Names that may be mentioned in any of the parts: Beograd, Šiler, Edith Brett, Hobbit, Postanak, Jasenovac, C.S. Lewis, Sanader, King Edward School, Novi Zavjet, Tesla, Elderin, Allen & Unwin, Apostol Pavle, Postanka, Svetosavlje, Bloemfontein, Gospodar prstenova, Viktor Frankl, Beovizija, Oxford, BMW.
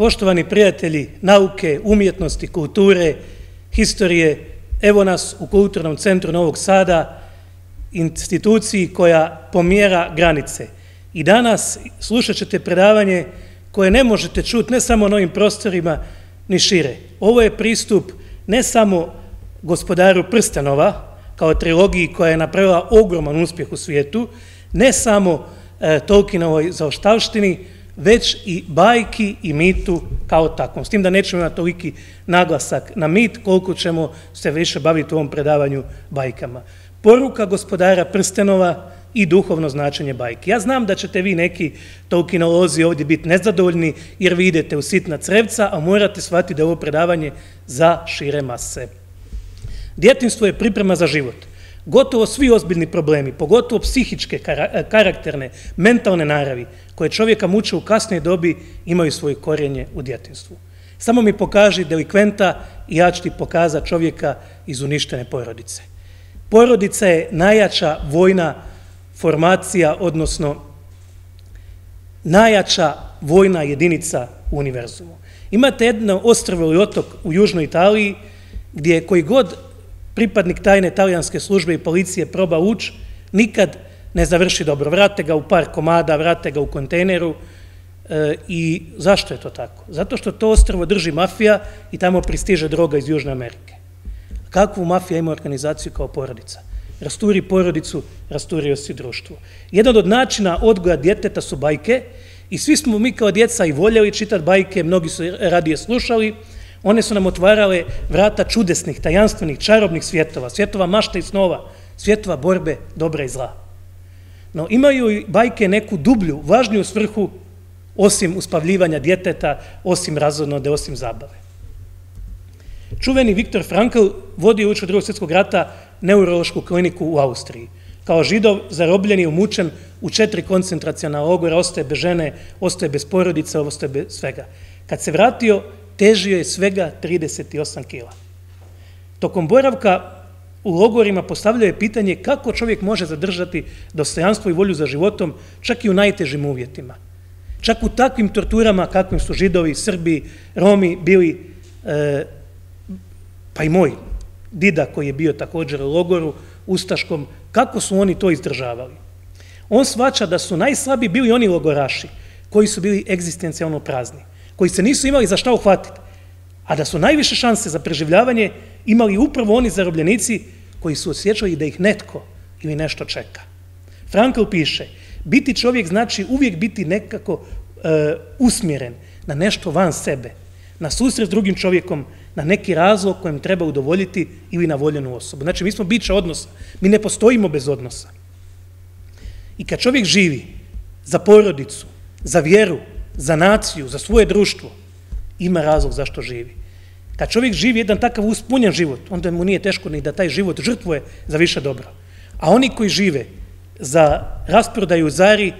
Poštovani prijatelji nauke, umjetnosti, kulture, historije, evo nas u Kulturnom centru Novog Sada, instituciji koja pomjera granice. I danas slušat ćete predavanje koje ne možete čuti ne samo na ovim prostorima, ni šire. Ovo je pristup ne samo Gospodaru prstenova, kao trilogiji koja je napravila ogroman uspjeh u svijetu, ne samo Tolkienovoj zaoštavštini, već i bajki i mitu kao takvom. S tim da nećemo imati toliki naglasak na mit, koliko ćemo se više baviti u ovom predavanju bajkama. Poruka Gospodara prstenova i duhovno značenje bajke. Ja znam da ćete vi neki tolkinolozi ovdje biti nezadovoljni jer vi idete u sitna crevca, a morate shvatiti da je ovo predavanje za šire mase. Djetinjstvo je priprema za život. Gotovo svi ozbiljni problemi, pogotovo psihičke, karakterne, mentalne naravi, koje čovjeka muče u kasnoj dobi, imaju svoje korijenje u djetinjstvu. Samo mi pokaži delikventa i ja ću ti pokazati čovjeka iz uništene porodice. Porodica je najjača vojna formacija, odnosno najjača vojna jedinica u univerzumu. Imate jedno ostrvo ili otok u južnoj Italiji, gdje je koji god pripadnik tajne talijanske službe i policije proba ući, nikad ne završi dobro. Vrate ga u par komada, vrate ga u kontejneru. I zašto je to tako? Zato što to ostrvo drži mafija i tamo pristiže droga iz Južne Amerike. Kakvu mafija ima organizaciju kao porodica? Rasturi porodicu, rasturio si društvo. Jedan od načina odgoja djeteta su bajke i svi smo mi kao djeca i voljeli čitati bajke, mnogi su radije slušali. One su nam otvarale vrata čudesnih, tajanstvenih, čarobnih svjetova, svjetova mašta i snova, svjetova borbe dobra i zla. No imaju i bajke neku dublju, važniju svrhu osim uspavljivanja djeteta, osim razonode, osim zabave. Čuveni Viktor Frankl vodio uoči Drugog svjetskog rata neurološku kliniku u Austriji. Kao Židov, zarobljen i umučen u 4 koncentraciona logora, ostaje bez žene, ostaje bez porodice, ostaje bez svega. Kad se vratio, težio je svega 38 kila. Tokom boravka u logorima postavljao je pitanje kako čovjek može zadržati dostojanstvo i volju za životom, čak i u najtežim uvjetima. Čak u takvim torturama kakvim su Židovi, Srbi, Romi bili, pa i moj dida koji je bio također u logoru, ustaškom, kako su oni to izdržavali. On shvaća da su najslabiji bili oni logoraši koji su bili egzistencijalno prazni, koji se nisu imali za šta uhvatiti, a da su najviše šanse za preživljavanje imali upravo oni zarobljenici koji su osjećali da ih netko ili nešto čeka. Frankl piše, biti čovjek znači uvijek biti nekako usmjeren na nešto van sebe, na susret s drugim čovjekom, na neki razlog kojem treba udovoljiti ili na voljenu osobu. Znači, mi smo bića odnosa, mi ne postojimo bez odnosa. I kad čovjek živi za porodicu, za vjeru, za naciju, za svoje društvo, ima razlog zašto živi. Kad čovjek živi jedan takav uspunjen život, onda mu nije teško ni da taj život žrtvuje za više dobro. A oni koji žive za rasprodaju zari,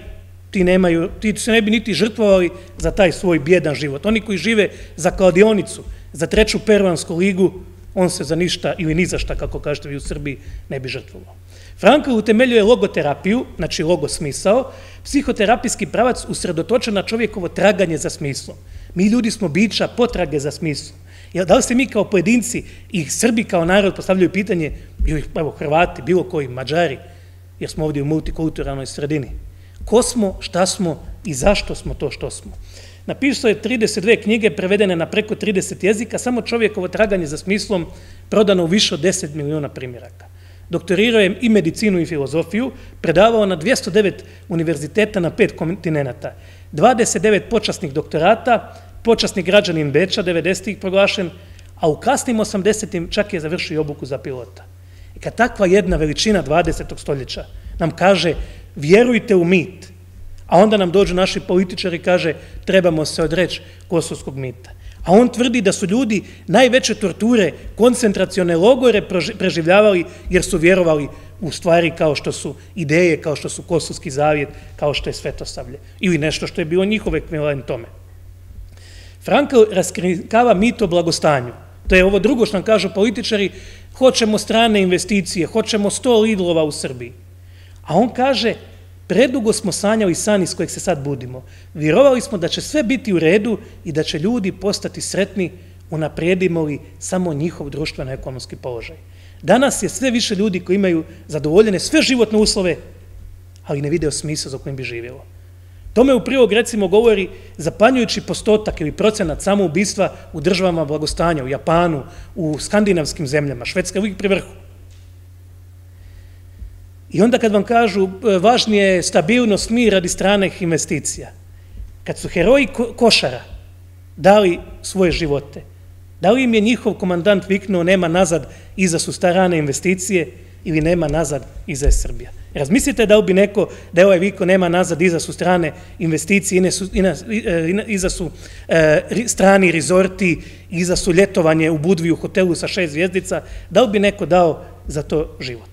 ti se ne bi niti žrtvovali za taj svoj bijedan život. Oni koji žive za kladionicu, za 3. peruansku ligu, on se za ništa ili ni za šta, kako kažete vi u Srbiji, ne bi žrtvovao. Frankl utemeljuje logoterapiju, znači logosmisao, psihoterapijski pravac usredotočen na čovjekovo traganje za smislom. Mi ljudi smo bića potrage za smislom. Da li se mi kao pojedinci i Srbi kao narod postavljaju pitanje, evo Hrvati, bilo koji, Mađari, jer smo ovdje u multikulturalnoj sredini. Ko smo, šta smo i zašto smo to što smo? Napisao je 32 knjige prevedene na preko 30 jezika, samo čovjekovo traganje za smislom prodano u više od 10 miliona primjeraka. Doktorirao je i medicinu i filozofiju, predavao na 209 univerziteta na 5 kontinenta, 29 počasnih doktorata, počasni građanin Beča, 90-ih proglašen, a u kasnim 80-im čak je završio obuku za pilota. I kad takva jedna veličina 20. stoljeća nam kaže vjerujte u mit, a onda nam dođu naši političari i kaže trebamo se odreći kosovskog mita. A on tvrdi da su ljudi najveće torture, koncentracione logore preživljavali jer su vjerovali u stvari kao što su ideje, kao što su Kosovski zavjet, kao što je Svetosavlje ili nešto što je bilo njihov ekvivalent tome. Frankl raskrinkava mit o blagostanju. To je ovo drugo što nam kažu političari, hoćemo strane investicije, hoćemo 100 Lidlova u Srbiji. A on kaže, Predugo smo sanjali san iz kojeg se sad budimo. Vjerovali smo da će sve biti u redu i da će ljudi postati sretni unaprijedimo li samo njihov društveno-ekonomski položaj. Danas je sve više ljudi koji imaju zadovoljene sve životne uslove, ali ne vide smisao za kojim bi živjelo. Tome u prilog, recimo, govori zapanjujući postotak ili procenat samoubistva u državama blagostanja, u Japanu, u skandinavskim zemljama, Švedska je uvijek pri vrhu. I onda kad vam kažu važnije je stabilnost, mir radi stranih investicija, kad su heroji košara dali svoje živote, da li im je njihov komandant viknuo nema nazad iza su strane investicije ili nema nazad iza je Srbija? Razmislite da li bi neko, da je ovaj viko nema nazad iza su strane investicije, iza su strani rezorti, iza su ljetovanje u Budvi u hotelu sa 6 zvjezdica, da li bi neko dao za to život?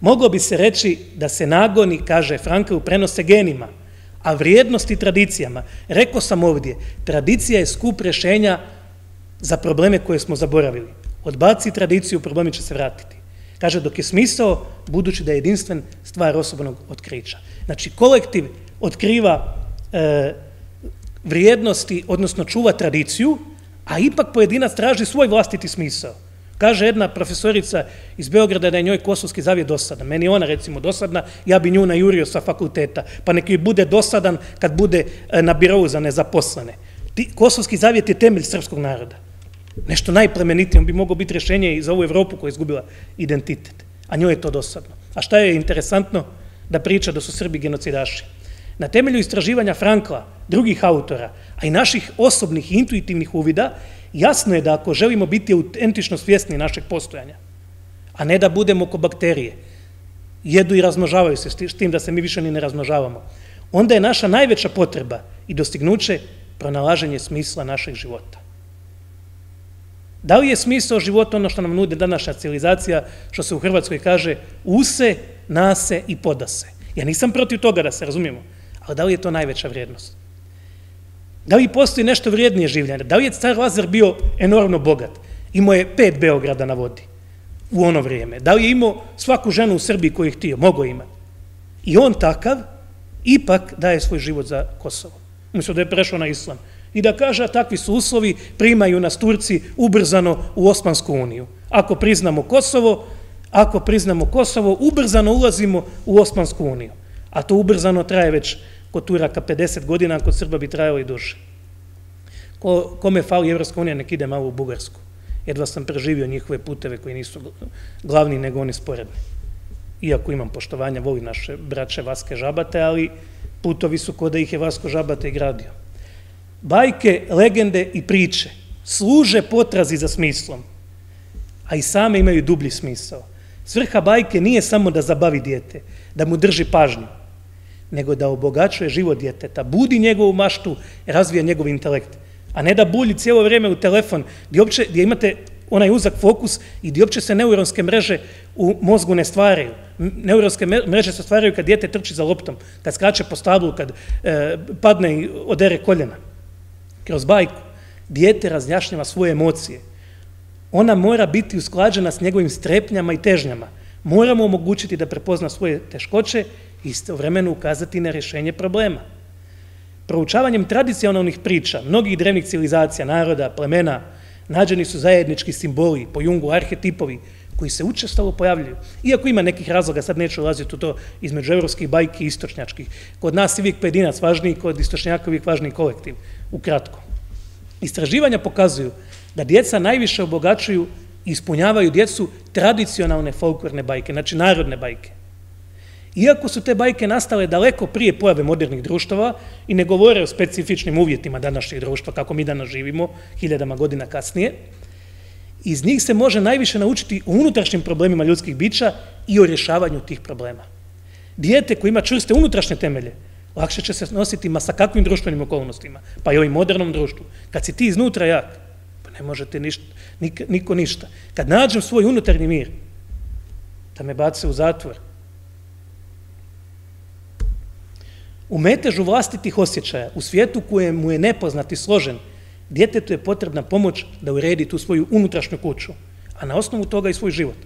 Moglo bi se reći da se nagoni, kaže Frankl, prenose genima, a vrijednosti tradicijama. Rekao sam ovdje, tradicija je skup rješenja za probleme koje smo zaboravili. Odbaci tradiciju, problemi će se vratiti. Kaže, dok je smisao, budući da je jedinstven stvar osobnog otkrića. Znači, kolektiv otkriva vrijednosti, odnosno čuva tradiciju, a ipak pojedinac traži svoj vlastiti smisao. Kaže jedna profesorica iz Beograda da je njoj Kosovski zavjet dosadan. Meni je ona, recimo, dosadna, ja bi nju najurio sa fakulteta, pa neki joj bude dosadan kad bude na birovu za nezaposlene. Kosovski zavjet je temelj srpskog naroda. Nešto najplemenitije, on bi mogao biti rješenje i za ovu Evropu koja je izgubila identitet. A njoj je to dosadno. A šta je interesantno? Da priča da su Srbi genocidaši. Na temelju istraživanja Frankla, drugih autora, a i naših osobnih i intuitivnih uvida, jasno je da ako želimo biti autentično svjesni našeg postojanja, a ne da budemo ko bakterije, jedu i razmnožavaju se s tim da se mi više ni ne razmnožavamo, onda je naša najveća potreba i dostignuće pronalaženje smisla našeg života. Da li je smisao života ono što nam nude današnja civilizacija, što se u Hrvatskoj kaže use, nase i podase? Ja nisam protiv toga, da se razumijemo, ali da li je to najveća vrijednost? Da li postoji nešto vrijednije življenja? Da li je car Lazar bio enormno bogat? Imao je 5 Beograda na vodi u ono vrijeme. Da li je imao svaku ženu u Srbiji koju je htio? Mogo imati. I on takav ipak daje svoj život za Kosovo. Umjesto da je prešao na islam. I da kaže, takvi su uslovi, primaju nas Turci ubrzano u Osmansku uniju. Ako priznamo Kosovo, ubrzano ulazimo u Osmansku uniju. A to ubrzano traje već kod Turaka 50 godina, a kod Srba bi trajalo i duže. Kome fali Evropska unija, nek ide malo u Bugarsku. Jedva sam preživio njihove puteve koji nisu glavni, nego oni sporedni. Iako imam poštovanja, volim naše braće Vaske Žabate, ali putovi su kod da ih je Vasko Žabate gradio. Bajke, legende i priče služe potrazi za smislom, a i same imaju dublji smisao. Svrha bajke nije samo da zabavi dijete, da mu drži pažnju, nego da obogaćuje život djeteta, budi njegovu maštu, razvija njegov intelekt, a ne da bulji cijelo vrijeme u telefon, gdje imate onaj uzak fokus i gdje uopće se neuronske mreže u mozgu ne stvaraju. Neuronske mreže se stvaraju kad dijete trči za loptom, kad skače po stablu, kad padne i odere koljena. Kroz bajku dijete razjašnjava svoje emocije. Ona mora biti usklađena s njegovim strepnjama i težnjama. Moramo omogućiti da prepozna svoje teškoće i istovremeno ukazati na rješenje problema. Proučavanjem tradicionalnih priča, mnogih drevnih civilizacija, naroda, plemena, nađeni su zajednički simboli, po Jungu arhetipovi, koji se učestalo pojavljuju. Iako ima nekih razloga, sad neću ulaziti u to, između evropskih bajki i istočnjačkih. Kod nas je uvijek pojedinac važniji, kod istočnjaka uvijek važniji kolektiv, ukratko. Istraživanja pokazuju da djeca najviše obogaćuju i ispunjavaju djecu tradicionalne folklorne bajke, znači narodne bajke. Iako su te bajke nastale daleko prije pojave modernih društava i ne govore o specifičnim uvjetima današnjih društva, kako mi danas živimo, hiljadama godina kasnije, iz njih se može najviše naučiti o unutrašnjim problemima ljudskih bića i o rješavanju tih problema. Dijete koje ima čvrste unutrašnje temelje, lakše će se nositi ma sa kakvim društvenim okolnostima, pa i ovim modernom društvu. Kad si ti iznutra jak, pa ne možete niko ništa. Kad nađem svoj unutarnji mir, da me bace u zatvor, u metežu vlastitih osjećaja, u svijetu kojemu je nepoznat i složen, djetetu je potrebna pomoć da uredi tu svoju unutrašnju kuću, a na osnovu toga i svoj život.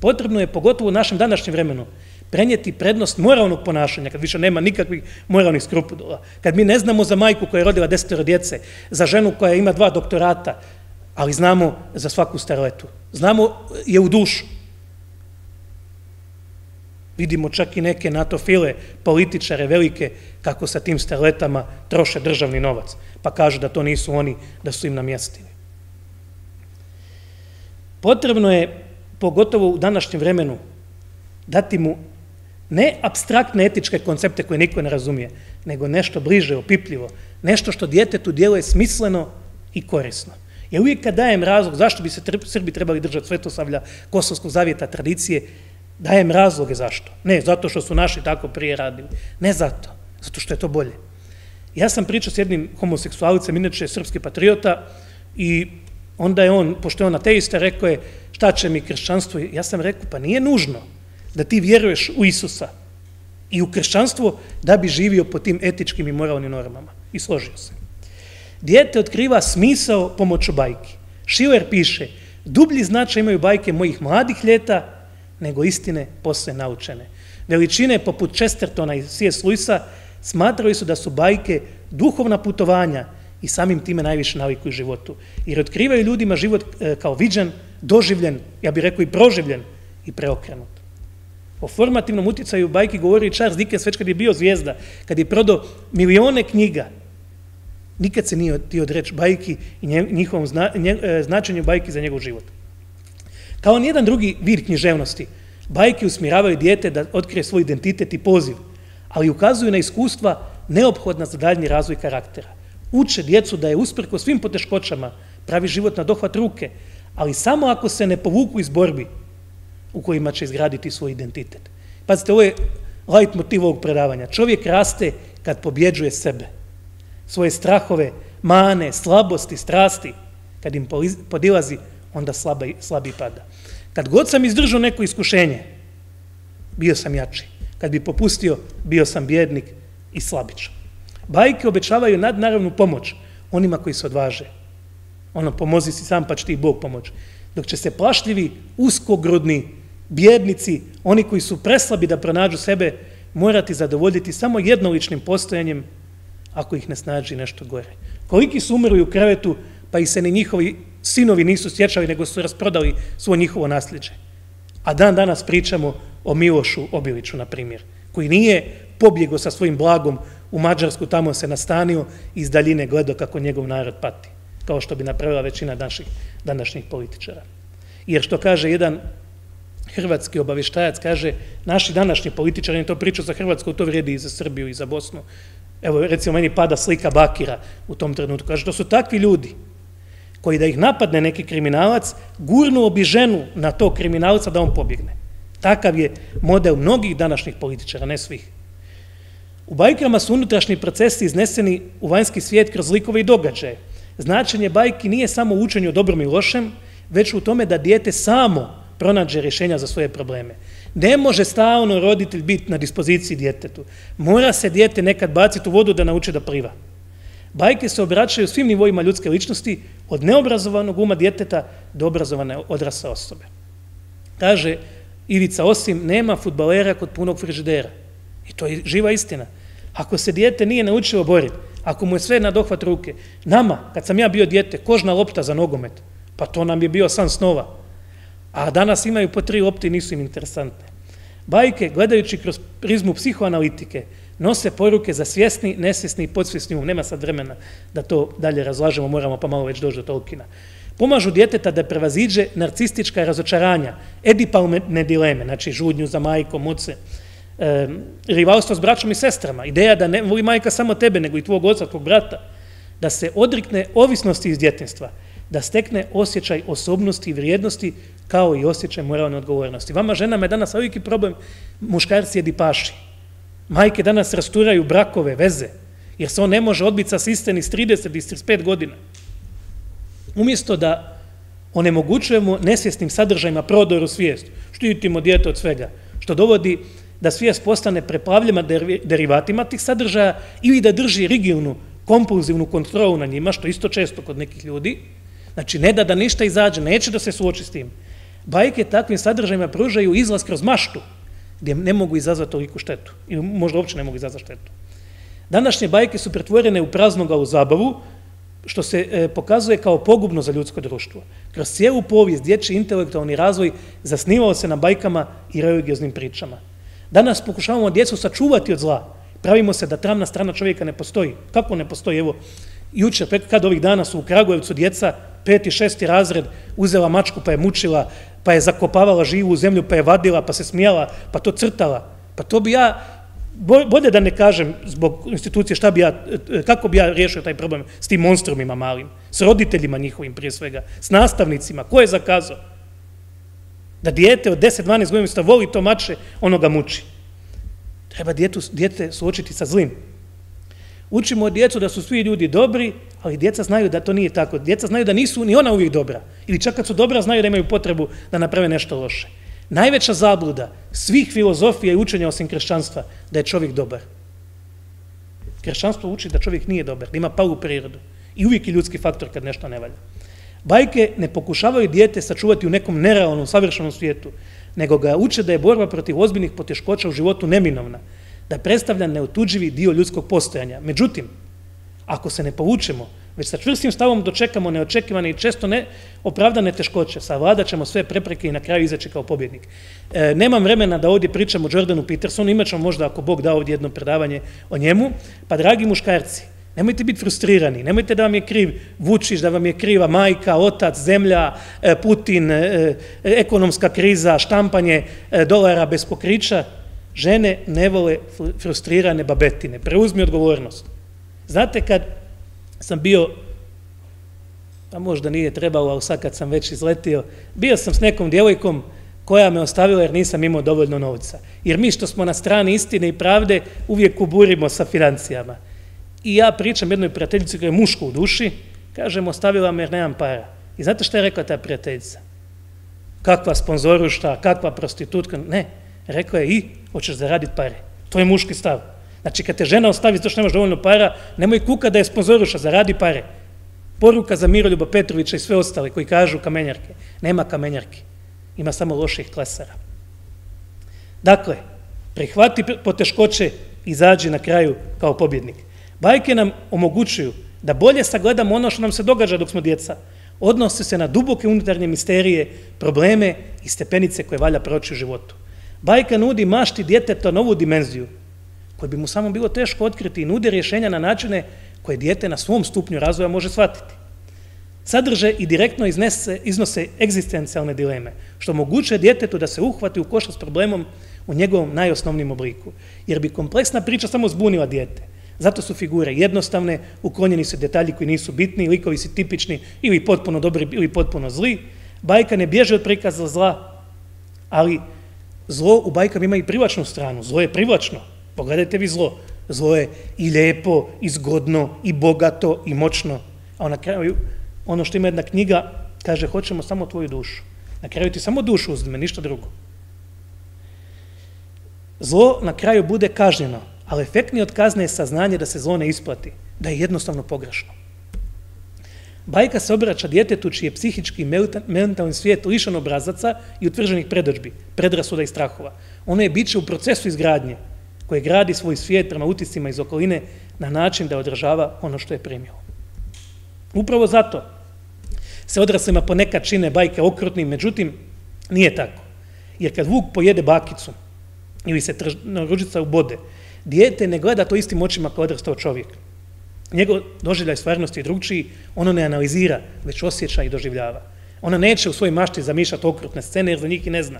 Potrebno je, pogotovo u našem današnjem vremenu, prenijeti prednost moralnog ponašanja, kad više nema nikakvih moralnih skrupula, kad mi ne znamo za majku koja je rodila 10 djece, za ženu koja ima 2 doktorata, ali znamo za svaku starletu. Znamo je u dušu. Vidimo čak i neke natofile, političare velike, kako sa tim starletama troše državni novac, pa kažu da to nisu oni, da su im namjestili. Potrebno je, pogotovo u današnjem vremenu, dati mu ne apstraktne etičke koncepte koje niko ne razumije, nego nešto bliže, opipljivo, nešto što djetetu djeluje smisleno i korisno. Jer uvijek kad dajem razlog zašto bi se Srbi trebali držati Svetosavlja, Kosovskog zavjeta, tradicije, dajem razloge zašto. Ne zato što su naši tako prije radili, ne zato, zato što je to bolje. Ja sam pričao s jednim homoseksualicem, inače je srpski patriota, i onda je on, pošto je on ateista, rekao je šta će mi kršćanstvo, ja sam rekao pa nije nužno da ti vjeruješ u Isusa i u kršćanstvo da bi živio po tim etičkim i moralnim normama. I složio se. Dijete otkriva smisao pomoću bajki. Šiler piše, dublji značaj imaju bajke mojih mladih ljeta nego istine posle naučene. Veličine poput Chestertona i C.S. Lewisa smatrali su da su bajke duhovna putovanja i samim time najviše navikuju životu. Jer otkrivaju ljudima život kao viđen, doživljen, ja bih rekao i proživljen i preokrenut. O formativnom uticaju bajki govori i Charles Dickens već kad je bio zvijezda, kad je prodao milione knjiga. Nikad se nije htio odreći bajki i njihovom značenju bajki za njegov život. Kao nijedan drugi vid književnosti, bajke usmjeravaju dijete da otkrije svoj identitet i poziv, ali ukazuju na iskustva neophodna za daljnji razvoj karaktera. Uče djecu da je usprkos svim poteškoćama pravi život na dohvat ruke, ali samo ako se ne povuku iz borbi u kojima će izgraditi svoj identitet. Pazite, ovo je lajtmotiv ovog predavanja. Čovjek raste kad pobjeđuje sebe, svoje strahove, mane, slabosti, strasti, kad im podilazi, onda slabi pada. Kad god sam izdržao neko iskušenje, bio sam jači. Kad bi popustio, bio sam bijednik i slabić. Bajke obećavaju nadnaravnu pomoć onima koji se odvaže. Ono, pomozi si sam, pa će ti i Bog pomoći. Dok će se plašljivi, uskogrudni, bijednici, oni koji su preslabi da pronađu sebe, morati zadovoljiti samo jednoličnim postojanjem ako ih ne snađi nešto gore. Koliki su umrli u krevetu, pa i se ni njihovi sinovi nisu sjećali, nego su rasprodali svoje njihovo nasljeđe. A dan danas pričamo o Milošu Obiliću, na primjer, koji nije pobjegao sa svojim blagom u Mađarsku, tamo se nastanio i iz daljine gledao kako njegov narod pati, kao što bi napravila većina današnjih političara. Jer što kaže jedan hrvatski obavještajac, kaže, naši današnji političari, on to pričao za Hrvatsku, to vrijedi i za Srbiju i za Bosnu. Evo, recimo, meni pada slika Bakira u tom trenutku. Kaže, to su takvi ljudi koji da ih napadne neki kriminalac, gurnuo bi ženu na tog kriminalca da on pobjegne. Takav je model mnogih današnjih političara, ne svih. U bajkama su unutrašnji procesi izneseni u vanjski svijet kroz likove i događaje. Značenje bajki nije samo u učenju o dobrom i lošem, već u tome da dijete samo pronađe rješenja za svoje probleme. Ne može stalno roditelj biti na dispoziciji djetetu. Mora se dijete nekad baciti u vodu da nauče da pliva. Bajke se obraćaju svim nivoima ljudske ličnosti, od neobrazovanog uma djeteta do obrazovane odrasle osobe. Kaže Ivica Osim, nema fudbalera kod punog frižidera. I to je živa istina. Ako se dijete nije naučilo boriti, ako mu je sve na dohvat ruke, nama, kad sam ja bio dijete, kožna lopta za nogomet, pa to nam je bio san snova. A danas imaju po 3 lopte i nisu im interesantne. Bajke, gledajući kroz prizmu psihoanalitike, nose poruke za svjesni, nesvjesni i podsvjesni um. Nema sad vremena da to dalje razlažemo, moramo pa malo već doći do Tolkiena. Pomažu djeteta da prevaziđe narcistička razočaranja, edipalne dileme, znači žudnju za majkom, oce, rivalstvo s braćom i sestrama, ideja da ne voli majka samo tebe, nego i tvog oca, tvog brata, da se odrekne ovisnosti iz djetinjstva, da stekne osjećaj osobnosti i vrijednosti, kao i osjećaj moralne odgovornosti. Vama ženama je danas veliki problem muškarci edipaši. Majke danas rasturaju brakove, veze, jer se on ne može odbiti sa sistem iz 30 i 35 godina. Umjesto da onemogućujemo nesvjesnim sadržajima prodoru svijest, štitimo dijete od svega, što dovodi da svijest postane preplavljena derivatima tih sadržaja ili da drži rigidnu, kompulzivnu kontrolu na njima, što isto često kod nekih ljudi. Znači, ne da ništa izađe, neće da se suoči s tim. Bajke takvim sadržajima pružaju izlaz kroz maštu, gdje ne mogu izazvati toliku štetu, ili možda uopće ne mogu izazvati štetu. Današnje bajke su pretvorene u praznogalu zabavu, što se pokazuje kao pogubno za ljudsko društvo. Kroz cijelu povijest dječji intelektualni razvoj zasnivao se na bajkama i religioznim pričama. Danas pokušavamo djecu sačuvati od zla, pravimo se da tamna strana čovjeka ne postoji. Kako ne postoji? Evo, jučer, kad ovih dana su u Kragujevcu djeca, 5. i 6. razred, uzela mačku pa je mučila, pa je zakopavala živu u zemlju, pa je vadila, pa se smijala, pa to crtala. Pa to bi ja, bolje da ne kažem zbog institucije šta bi ja, kako bi ja riješio taj problem s tim monstrumima malim, s roditeljima njihovim prije svega, s nastavnicima, ko je zakazao? Da dijete od 10-12 godina voli to mače, ono ga muči. Treba dijete suočiti sa zlim. Učimo djecu da su svi ljudi dobri, ali djeca znaju da to nije tako. Djeca znaju da nisu ni ona uvijek dobra. Ili čak kad su dobra, znaju da imaju potrebu da naprave nešto loše. Najveća zabluda svih filozofija i učenja osim kršćanstva da je čovjek dobar. Kršćanstvo uči da čovjek nije dobar, da ima palu prirodu. I uvijek je ljudski faktor kad nešto ne valja. Bajke ne pokušavaju dijete sačuvati u nekom nerealnom, savršenom svijetu, nego ga uče da je borba protiv ozbiljnih poteškoća u životu neminovna, da predstavlja neotuđivi dio ljudskog postojanja. Međutim, ako se ne povučemo, već sa čvrstim stavom dočekamo neočekivane i često neopravdane teškoće, savladat ćemo sve prepreke i na kraju izaći kao pobjednik. Nemam vremena da ovdje pričam o Jordanu Petersonu, imat ćemo možda, ako Bog da, ovdje jedno predavanje o njemu. Pa, dragi muškarci, nemojte biti frustrirani, nemojte da vam je kriv Vučić, da vam je kriva majka, otac, zemlja, Putin, ekonomska kriza, štampanje dolara bez pokrića. Žene ne vole frustrirane babetine. Preuzmi odgovornost. Znate, kad sam bio, a možda nije trebalo, ali sad kad sam već izletio, bio sam s nekom djevojkom koja me ostavila jer nisam imao dovoljno novca. Jer mi što smo na strani istine i pravde uvijek kuburimo sa financijama. I ja pričam jednoj prijateljici koja je muško u duši, kažem, ostavila me jer nemam para. I znate šta je rekla ta prijateljica? Kakva sponzorušta, kakva prostitutka, ne. Rekla je, i, hoćeš zaraditi pare. To je muški stav. Znači, kad te žena ostavi zato što nemaš dovoljno para, nemoj kuka da je sponzoruša, zaradi pare. Poruka za Miroljuba Petrovića i sve ostale koji kažu kamenjarke. Nema kamenjarki. Ima samo loših klesara. Dakle, prihvati poteškoće, izađi na kraju kao pobjednik. Bajke nam omogućuju da bolje sagledamo ono što nam se događa dok smo djeca. Odnose se na duboke unutarnje misterije, probleme i stepenice koje valja proći u životu. Bajka nudi mašti djeteta novu dimenziju, koju bi mu samo bilo teško otkriti, i nude rješenja na načine koje dijete na svom stupnju razvoja može shvatiti. Sadrže i direktno iznose egzistencijalne dileme, što omogućuje djetetu da se uhvati u koštac s problemom u njegovom najosnovnijem obliku, jer bi kompleksna priča samo zbunila dijete. Zato su figure jednostavne, uklonjeni su detalji koji nisu bitni, likovi su tipični, ili potpuno dobri, ili potpuno zli. Bajka ne bježe od prikaza zla, ali zlo u bajkama ima i privlačnu stranu. Zlo je privlačno. Pogledajte vi zlo. Zlo je i lijepo, i zgodno, i bogato, i moćno. A na kraju, ono što ima jedna knjiga, kaže, hoćemo samo tvoju dušu. Na kraju ti samo dušu uzme, ništa drugo. Zlo na kraju bude kažnjeno, ali efektnije od kazne je saznanje da se zlo ne isplati, da je jednostavno pogrešno. Bajka se obraća djetetu čiji je psihički i mentalni svijet lišan obrazaca i utvrđenih predodžbi, predrasuda i strahova. Ono je biće u procesu izgradnje, koje gradi svoj svijet prema utiscima iz okoline na način da odražava ono što je primilo. Upravo zato se odraslima ponekad čine bajke okrutnim, međutim, nije tako. Jer kad vuk pojede bakicu ili se ružica ubode, dijete ne gleda to istim očima kao odrastao čovjek. Njegov doživljaj stvarnosti je drugčiji, ono ne analizira, već osjeća i doživljava. Ona neće u svojoj mašti zamišljati okrutne scene, jer za njih i ne zna.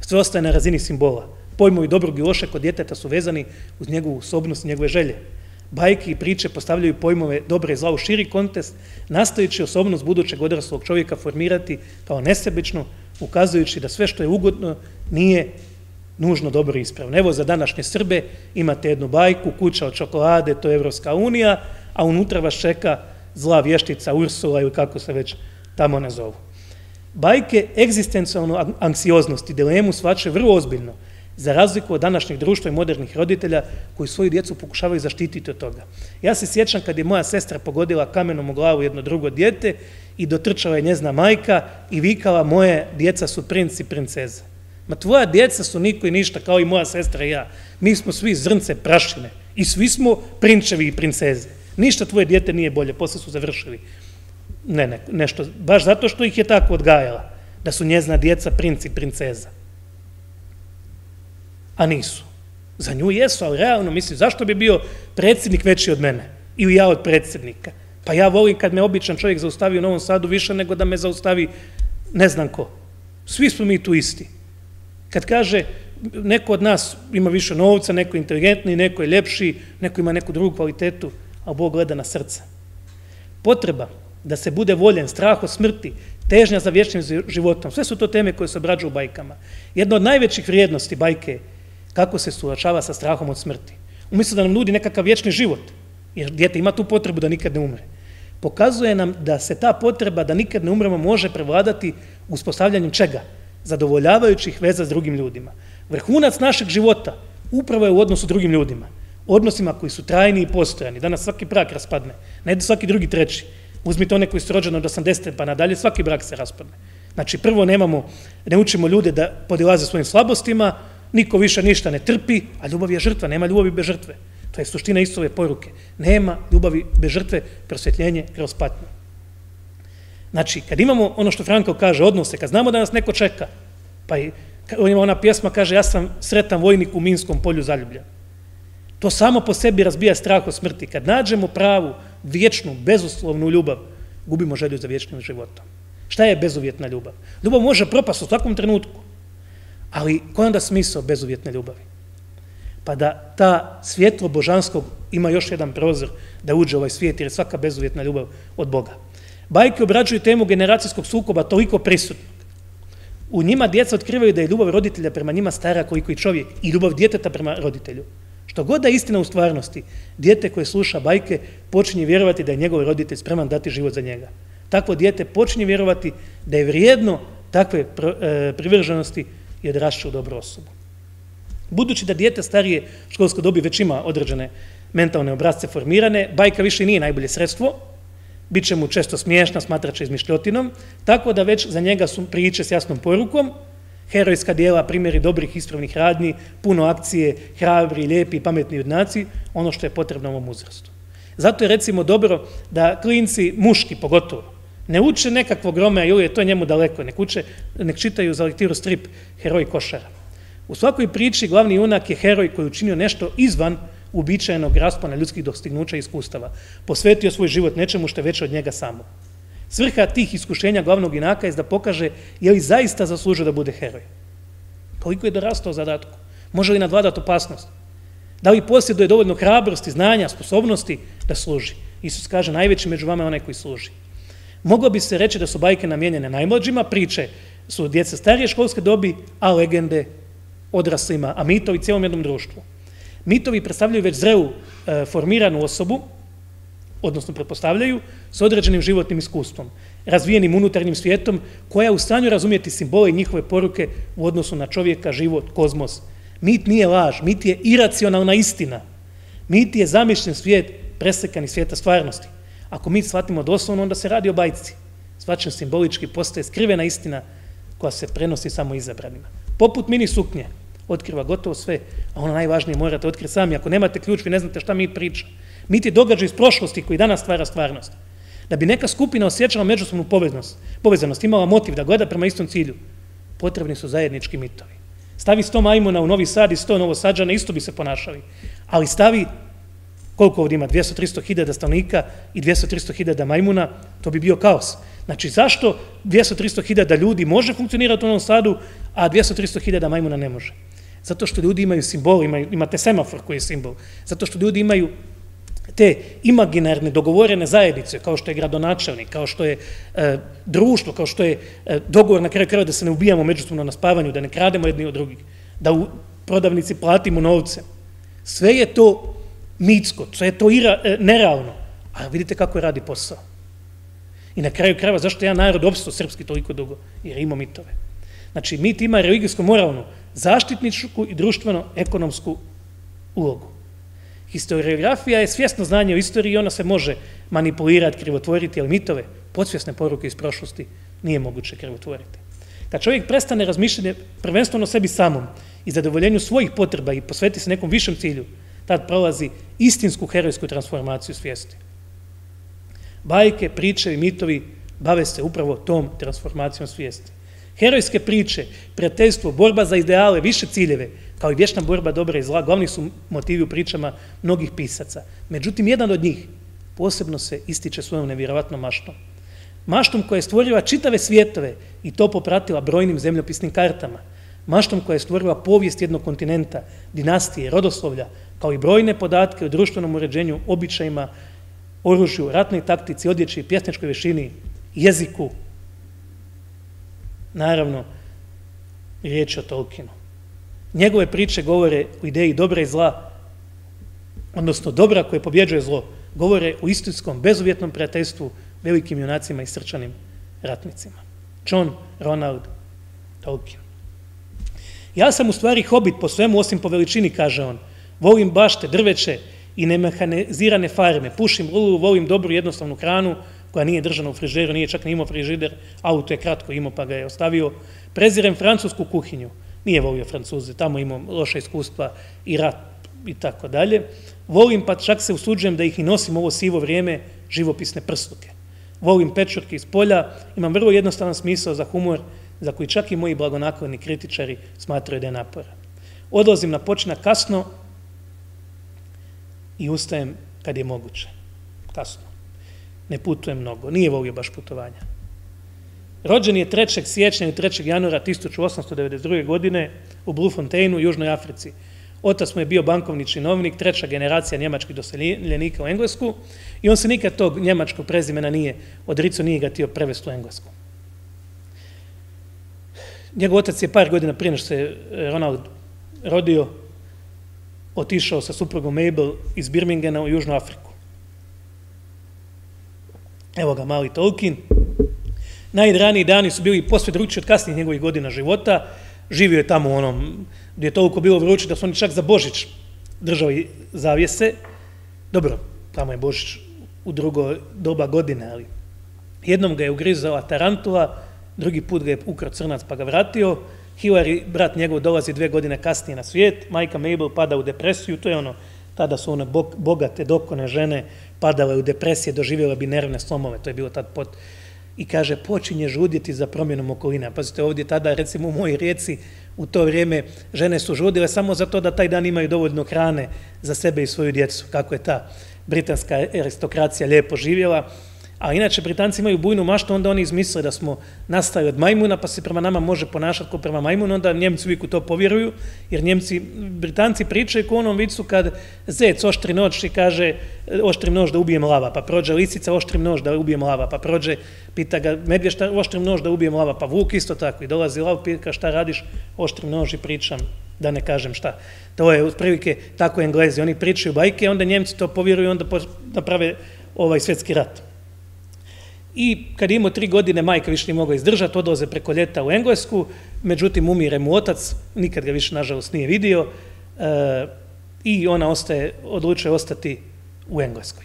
Sve ostaje na razini simbola. Pojmovi dobrog i loše kod djeteta su vezani uz njegovu osobnost i njegove želje. Bajke i priče postavljaju pojmove dobra i zla u širi kontekst, nastojeći osobnost budućeg odraslog čovjeka formirati kao nesebičnu, ukazujući da sve što je ugodno nije nužno dobro i ispravno. Evo, za današnje Srbe imate jednu bajku, kuća od čokolade, to je Evropska unija, a unutra vas čeka zla vještica Ursula ili kako se već tamo ne zovu. Bajke egzistencijalnu anksioznost i dilemu shvaćaju vrlo ozbiljno, za razliku od današnjih društva i modernih roditelja koji svoju djecu pokušavaju zaštititi od toga. Ja se sjećam kad je moja sestra pogodila kamenom u glavu jedno drugo dijete i dotrčala je njezna majka i vikala, moje djeca su princ i princeze. Ma tvoja djeca su niko i ništa, kao i moja sestra i ja. Mi smo svi zrnce prašine i svi smo prinčevi i princeze. Ništa tvoje djete nije bolje, posle su završili. Ne, nešto, baš zato što ih je tako odgajala, da su njezna djeca princ i princeza. A nisu. Za nju jesu, ali realno mislim, zašto bi bio predsjednik veći od mene? Ili ja od predsjednika? Pa ja volim kad me običan čovjek zaustavi u Novom Sadu više nego da me zaustavi ne znam ko. Svi smo mi tu isti. Kad kaže, neko od nas ima više novca, neko je inteligentniji, neko je ljepši, neko ima neku drugu kvalitetu, a Bog gleda na srce. Potreba da se bude voljen, strah od smrti, težnja za vječnim životom, sve su to teme koje se obrađuju u bajkama. Jedna od najvećih vrijednosti bajke je kako se suočava sa strahom od smrti. Umjesto da nam nudi nekakav vječni život, jer dijete ima tu potrebu da nikad ne umre, pokazuje nam da se ta potreba da nikad ne umremo može prevladati uspostavljanjem čega? Zadovoljavajućih veza s drugim ljudima. Vrhunac našeg života upravo je u odnosu s drugim ljudima. Odnosima koji su trajni i postojani. Danas svaki brak raspadne. Ne ide svaki drugi treći. Uzmite one koji su rođeni od 80 pa nadalje, svaki brak se raspadne. Znači, prvo ne učimo ljude da podilaze svojim slabostima, niko više ništa ne trpi, a ljubav je žrtva, nema ljubavi bez žrtve. To je suština Isusove poruke. Nema ljubavi bez žrtve, prosvjetljenje kroz patnju. Znači, kad imamo ono što Frankl kaže, odnose, kad znamo da nas neko čeka, pa ima ona pjesma, kaže, ja sam sretan vojnik u minskom polju zaljublja. To samo po sebi razbija strah od smrti. Kad nađemo pravu, vječnu, bezuslovnu ljubav, gubimo želju za vječnim životom. Šta je bezuvjetna ljubav? Ljubav može propasti u svakom trenutku, ali koji je onda smisao bezuvjetne ljubavi? Pa da ta svjetlo božanskog ima još jedan prozor da uđe u ovaj svijet, jer je svaka bezuvjetna ljubav od Boga. Bajke obrađuju temu generacijskog sukoba toliko prisutnog. U njima djeca otkrivaju da je ljubav roditelja prema njima stara koliko i čovjek i ljubav djeteta prema roditelju. Što god da je istina u stvarnosti, dijete koje sluša bajke počinje vjerovati da je njegov roditelj spreman dati život za njega. Takvo dijete počinje vjerovati da je vrijedno takve privrženosti i odrašće u dobru osobu. Budući da dijete starije školske dobi već ima određene mentalne obrazce formirane, bajka više nije najbolje sredstvo, bit će mu često smiješna, smatraće izmišljotinom, tako da već za njega su priče s jasnom porukom, herojska dijela, primjeri dobrih ispravnih radnji, puno akcije, hrabri, lijepi i pametni junaci, ono što je potrebno ovom uzrastu. Zato je recimo dobro da klinci, muški pogotovo, ne uče nekakvog Romea i Julije, to je njemu daleko, nek čitaju za lektiru strip Heroj košara. U svakoj priči glavni junak je heroj koji je učinio nešto izvan uobičajenog raspona ljudskih dostignuća i iskustava, posvetio svoj život nečemu što je veće od njega samog. Svrha tih iskušenja glavnog junaka je da pokaže je li zaista zaslužio da bude heroj. Koliko je dorastao zadatku? Može li nadvladati opasnost? Da li posjeduje dovoljno hrabrosti, znanja, sposobnosti da služi? Isus kaže, najveći među vama je onaj koji služi. Moglo bi se reći da su bajke namijenjene najmlađima, priče su djece starije školske dobi, a legende odraslima, a mitovi cijelom jednom društvu. Mitovi predstavljaju već zrelu formiranu osobu, odnosno pretpostavljaju, s određenim životnim iskustvom, razvijenim unutarnjim svijetom, koja je u stanju razumjeti simbole i njihove poruke u odnosu na čovjeka, život, kozmos. Mit nije laž, mit je iracionalna istina. Mit je zamišljen svijet, preslikan iz svijeta stvarnosti. Ako mit shvatimo doslovno, onda se radi o bajci. Shvaćen simbolički postaje skrivena istina koja se prenosi samo izabranima. Poput mini suknje, otkriva gotovo sve, a ono najvažnije morate otkriti sami. Ako nemate ključ, vi ne znate šta mit priča. Mit je događaj iz prošlosti koji danas stvara stvarnost. Da bi neka skupina osjećala međusobnu povezanost, imala motiv da gleda prema istom cilju, potrebni su zajednički mitovi. Stavi 100 majmuna u Novi Sad i 100 Novosađana, isto bi se ponašali. Ali stavi, koliko ovdje ima, 200-300.000 stanovnika i 200-300.000 majmuna, to bi bio kaos. Znači, zašto 200-300.000 ljudi može funkcionirati u Novom Sadu, a 200-300.000 majmuna ne može? Zato što ljudi imaju simbol, imate semafor koji je simbol, zato što ljudi imaju te imaginarne, dogovorene zajednice, kao što je gradonačelnik, kao što je društvo, kao što je dogovor na kraju kraja da se ne ubijamo međusobno na spavanju, da ne krademo jedni od drugih, da u prodavnici platimo novce. Sve je to mitsko, sve je to nerealno, a vidite kako je radi posao. I na kraju krajeva zašto je narod opstao srpski toliko dugo? Jer ima mitove. Znači, mit ima religijsko-moralnu, zaštitničku i društveno-ekonomsku ulogu. Historiografija je svjesno znanje o istoriji i ona se može manipulirati, krivotvoriti, ali mitove, podsvjesne poruke iz prošlosti, nije moguće krivotvoriti. Kad čovjek prestane razmišljati prvenstveno sebi samom i zadovoljenju svojih potreba i posveti se nekom višem cilju, tad prolazi istinsku herojsku transformaciju svijesti. Bajke, priče i mitovi bave se upravo tom transformacijom svijesti. Herojske priče, prijateljstvo, borba za ideale, više ciljeve, kao i vječna borba dobra i zla, glavni su motivi u pričama mnogih pisaca. Međutim, jedan od njih posebno se ističe svojom nevjerovatnom maštom. Maštom koja je stvorila čitave svijetove i to popratila brojnim zemljopisnim kartama. Maštom koja je stvorila povijest jednog kontinenta, dinastije, rodoslovlja, kao i brojne podatke o društvenom uređenju, običajima, oružju, ratnoj taktici, odjeći, pjesničkoj vješini, jeziku. Naravno, riječ je o Tolkienu. Njegove priče govore o ideji dobra i zla, odnosno dobra koje pobjeđuje zlo, govore o istinskom, bezuvjetnom prijateljstvu, velikim junacima i srčanim ratnicima. John Ronald Tolkien. Ja sam u stvari hobbit po svemu osim po veličini, kaže on. Volim bašte, drveće i nemehanizirane farme, pušim lulu, volim dobru jednostavnu hranu koja nije držana u frižderu, nije čak ni imao frižider, auto je kratko imao pa ga je ostavio. Prezirem francusku kuhinju, nije volio Francuze, tamo imao loša iskustva i rat i tako dalje. Volim pa čak se usuđujem da ih i nosim ovo sivo vrijeme živopisne prsluke. Volim pečurke iz polja, imam vrlo jednostavan smisao za humor, za koji čak i moji blagonakloni kritičari smatraju da je napora. Odlazim na počinak kasno i ustajem kad je moguće. Kasno. Ne putujem mnogo, nije volio baš putovanja. Rođen je 3. siječnja i 3. januara 1892. godine u Bloemfonteinu, Južnoj Africi. Otac mu je bio bankovni činovnik, 3. generacija njemačkih doseljenika u Englesku i on se nikad tog njemačkog prezimena nije odricao, nije ga htio prevesti u Englesku. Njegov otac je par godina prije što se Ronald rodio, otišao sa suprugom Mabel iz Birminghama u Južnu Afriku. Evo ga mali Tolkien. Najraniji dani su bili posve drugačiji od kasnijih njegovih godina života. Živio je tamo u onom gdje je toliko bilo vruće da su oni čak za Božić držali zavjese. Dobro, tamo je Božić u drugo doba godine, ali jednom ga je ugrizala tarantula, drugi put ga je ukrao crnac pa ga vratio. Hilary, brat njegov, dolazi 2 godine kasnije na svijet, majka Mabel pada u depresiju, to je ono, tada su one bogate, dokone žene padale u depresije, doživjela bi nervne slomove, to je bilo tad pot. I kaže, počinje žuditi za promjenom okolina. Pazite, ovdje tada, recimo u mojoj Rijeci, u to vrijeme žene su žudile samo zato da taj dan imaju dovoljno hrane za sebe i svoju djecu, kako je ta britanska aristokracija lijepo živjela. A inače, Britanci imaju bujnu maštu, onda oni izmisle da smo nastali od majmuna, pa se prema nama može ponašati kao prema majmunu, onda Njemci uvijek u to povjeruju, jer Britanci pričaju kao onom vicu kad zec oštri noć i kaže oštrim nož da ubijem lava, pa prođe lisica oštrim nož da ubijem lava, pa prođe, pita ga medvješt oštrim nož da ubijem lava, pa vuk isto tako i dolazi lav, pita šta radiš, oštrim nož i pričam, da ne kažem šta. To je otprilike tako Englezi, oni pričaju bajke, onda Njemci to povjeruju, onda naprave ovaj svjetski rat. I kad je imao 3 godine, majka više nije mogla izdržati, odlaze preko ljeta u Englesku, međutim umire mu otac, nikad ga više nažalost nije vidio i ona odlučuje ostati u Engleskoj.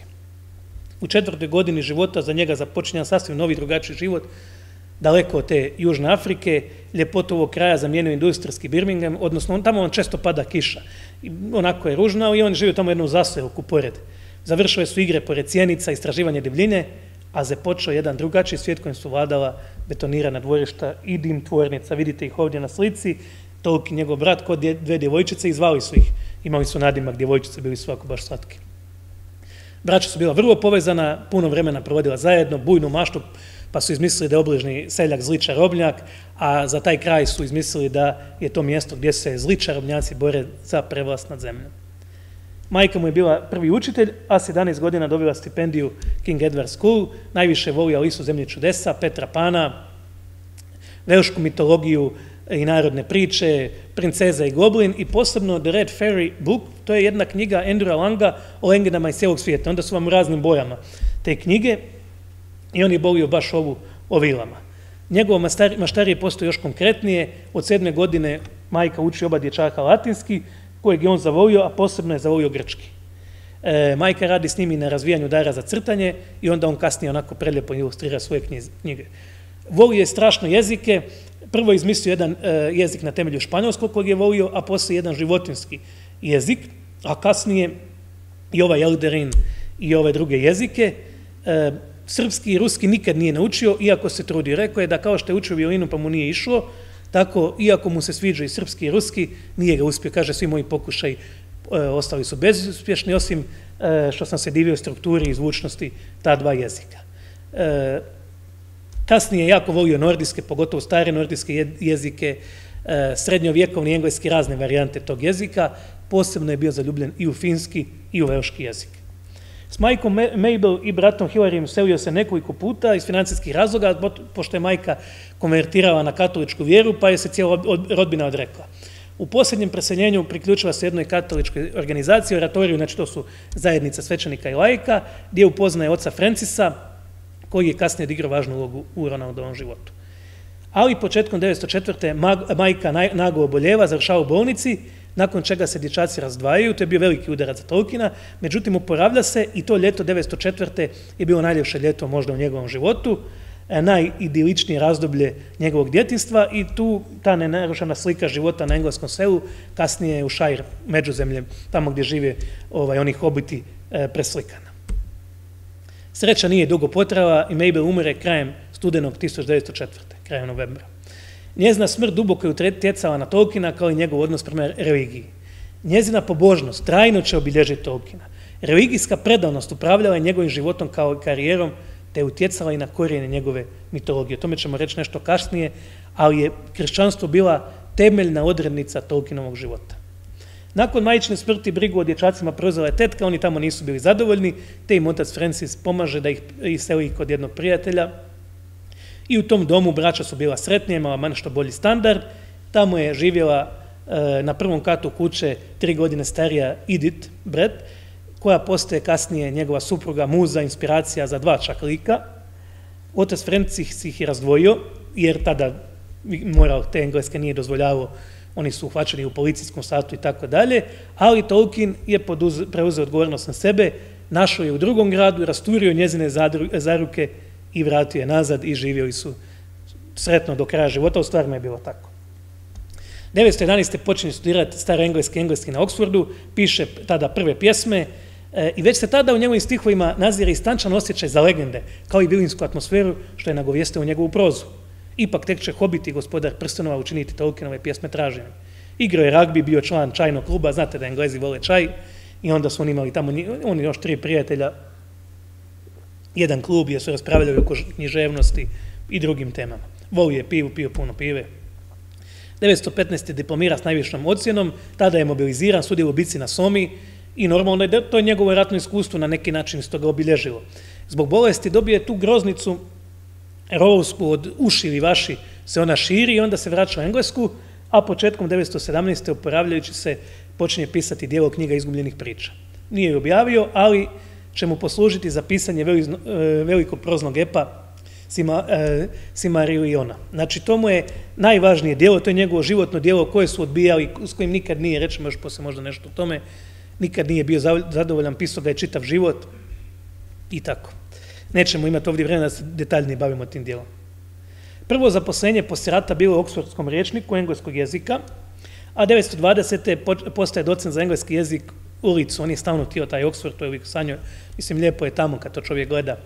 U 4. godini života za njega započinja sasvim novi drugačiji život, daleko od te Južne Afrike, ljepotu ovog kraja zamijenio industrijski Birmingham, odnosno tamo on često pada kiša, onako je ružno i on živio tamo jednu zaseoku pored. Završile su igre pored cijenica, istraživanje divljine, a započeo jedan drugačiji svijet kojim su vladala betonirana dvorišta i dim tvornica. Vidite ih ovdje na slici, Tolkien, njegov brat, kod 2 djevojčice i zvali su ih. Imali su nadimak, djevojčice bili su ovako baš slatke. Braća su bila vrlo povezana, puno vremena provodila zajedno, bujnu maštu, pa su izmislili da je obližnji seljak zličar robnjak, a za taj kraj su izmislili da je to mjesto gdje se zličar robnjaci bore za prevlast nad zemljom. Majka mu je bila prvi učitelj, a 17 godina dobila stipendiju King Edward School, najviše volio Alisu zemlje čudesa, Petra Pana, velšku mitologiju i narodne priče, Princeza i Goblin i posebno The Red Fairy Book, to je jedna knjiga Andrewa Langa o legendama iz cijelog svijeta, onda su vam u raznim bojama te knjige i on je volio baš ovu o vilama. Njegov maštar je postao još konkretnije, od 7. godine majka uči oba dječaka latinski, kojeg je on zavolio, a posebno je zavolio grčki. Majka radi s njim i na razvijanju dara za crtanje i onda on kasnije onako preljepo ilustrira svoje knjige. Volio je strašno jezike, prvo izmislio jedan jezik na temelju španjolskog kojeg je volio, a poslije jedan životinski jezik, a kasnije i ovaj Elderin i ove druge jezike. Srpski i ruski nikad nije naučio, iako se trudio. Rekao je da kao što je učio violinu pa mu nije išlo, tako iako mu se sviđa i srpski i ruski, nije ga uspio. Kaže, svi moji pokušaj ostali su bezuspješni, osim što sam se divio strukturi i zvučnosti ta dva jezika. Kasnije je jako volio nordijske, pogotovo stare nordijske jezike, srednjovjekovni engleski, razne varijante tog jezika. Posebno je bio zaljubljen i u finski i u velški jezik. S majkom Mabel i bratom Hilaryjem selio se nekoliko puta iz financijskih razloga, pošto je majka konvertirala na katoličku vjeru, pa je se cijela rodbina odrekla. U posljednjem preseljenju priključila se jednoj katoličkoj organizaciji, oratoriju, znači to su zajednica svećenika i laika, gdje upoznaje oca Francisa, koji je kasnije odigrao važnu ulogu u Ronaldovom životu. Ali početkom 1904. majka naglo oboljeva, završava u bolnici, nakon čega se dječaci razdvajaju, to je bio veliki udarac za Tolkiena, međutim oporavlja se i to ljeto 1904. je bilo najljepše ljeto možda u njegovom životu, najidiličnije razdoblje njegovog djetinjstva i tu ta nenarušena slika života na engleskom selu, kasnije je u Šajir, Međuzemlje, tamo gdje žive oni hobiti, preslikana. Sreća nije dugo potrajala i Mabel umre krajem studenog 1904. krajem novembra. Njezina smrt duboko je utjecala na Tolkiena kao i njegov odnos prema religiji. Njezina pobožnost trajno će obilježiti Tolkiena. Religijska predanost upravljala je njegovim životom kao i karijerom, te je utjecala i na korijene njegove mitologije. O tome ćemo reći nešto kasnije, ali je kršćanstvo bila temeljna odrednica Tolkienovog života. Nakon majčine smrti brigu o dječacima preuzela je tetka, oni tamo nisu bili zadovoljni, te im otac Francis pomaže da ih iseli kod jednog prijatelja. I u tom domu braća su bila sretnija, imala manje što bolji standard. Tamo je živjela na prvom katu kuće 3 godine starija Edith Brett, koja postaje kasnije njegova supruga, muza, inspiracija za 2 čak lika. Otac Francis ih je razdvojio, jer tada moral te engleske nije dozvoljavao, oni su uhvaćeni u policijskom satu i tako dalje, ali Tolkien je preuzeo odgovornost na sebe, našao je u drugom gradu, rasturio njezine zaruke i vratio je nazad i živjeli su sretno do kraja života, u stvarima je bilo tako. 1911. počinje studirati staroengleski i engleski na Oxfordu, piše tada prve pjesme i već se tada u njegovim stihovima nazire istančan osjećaj za legende, kao i bilinsku atmosferu, što je nagovijestio u njegovu prozu. Ipak tek će Hobbit i Gospodar prstenova učiniti Tolkienove pjesme tražene. Igrao je ragbi, bio član čajnog kluba, znate da Englezi vole čaj, i onda su oni imali tamo, oni još 3 prijatelja, jedan klub gdje su raspravljali oko književnosti i drugim temama. Volio je pivu, pio puno pive. 1915. je diplomira s najvišnom ocjenom, tada je mobiliziran, sudio u bici na Somi i normalno je to njegovo ratno iskustvo na neki način isto ga obilježilo. Zbog bolesti dobio je tu groznicu rovovsku, od uši ili vaši se ona širi i onda se vraća u Englesku, a početkom 1917. oporavljajući se počinje pisati dijelo knjiga izgubljenih priča. Nije ju objavio, ali će mu poslužiti za pisanje velikog proznog epa Silmariliona. Znači, to mu je najvažnije dijelo, to je njegovo životno dijelo koje su odbijali, s kojim nikad nije, rećemo još poslije možda nešto o tome, nikad nije bio zadovoljan, pisao ga je čitav život i tako. Nećemo imati ovdje vremena da se detaljnije bavimo tim dijelom. Prvo zaposlenje poslije rata bilo u Oksfordskom rječniku engleskog jezika, a 1920. postaje docent za engleski jezik ulicu. On je stalno htio taj Oksford, to je uvijek sanjao. Mislim, lijepo je tamo kad to čovjek gleda.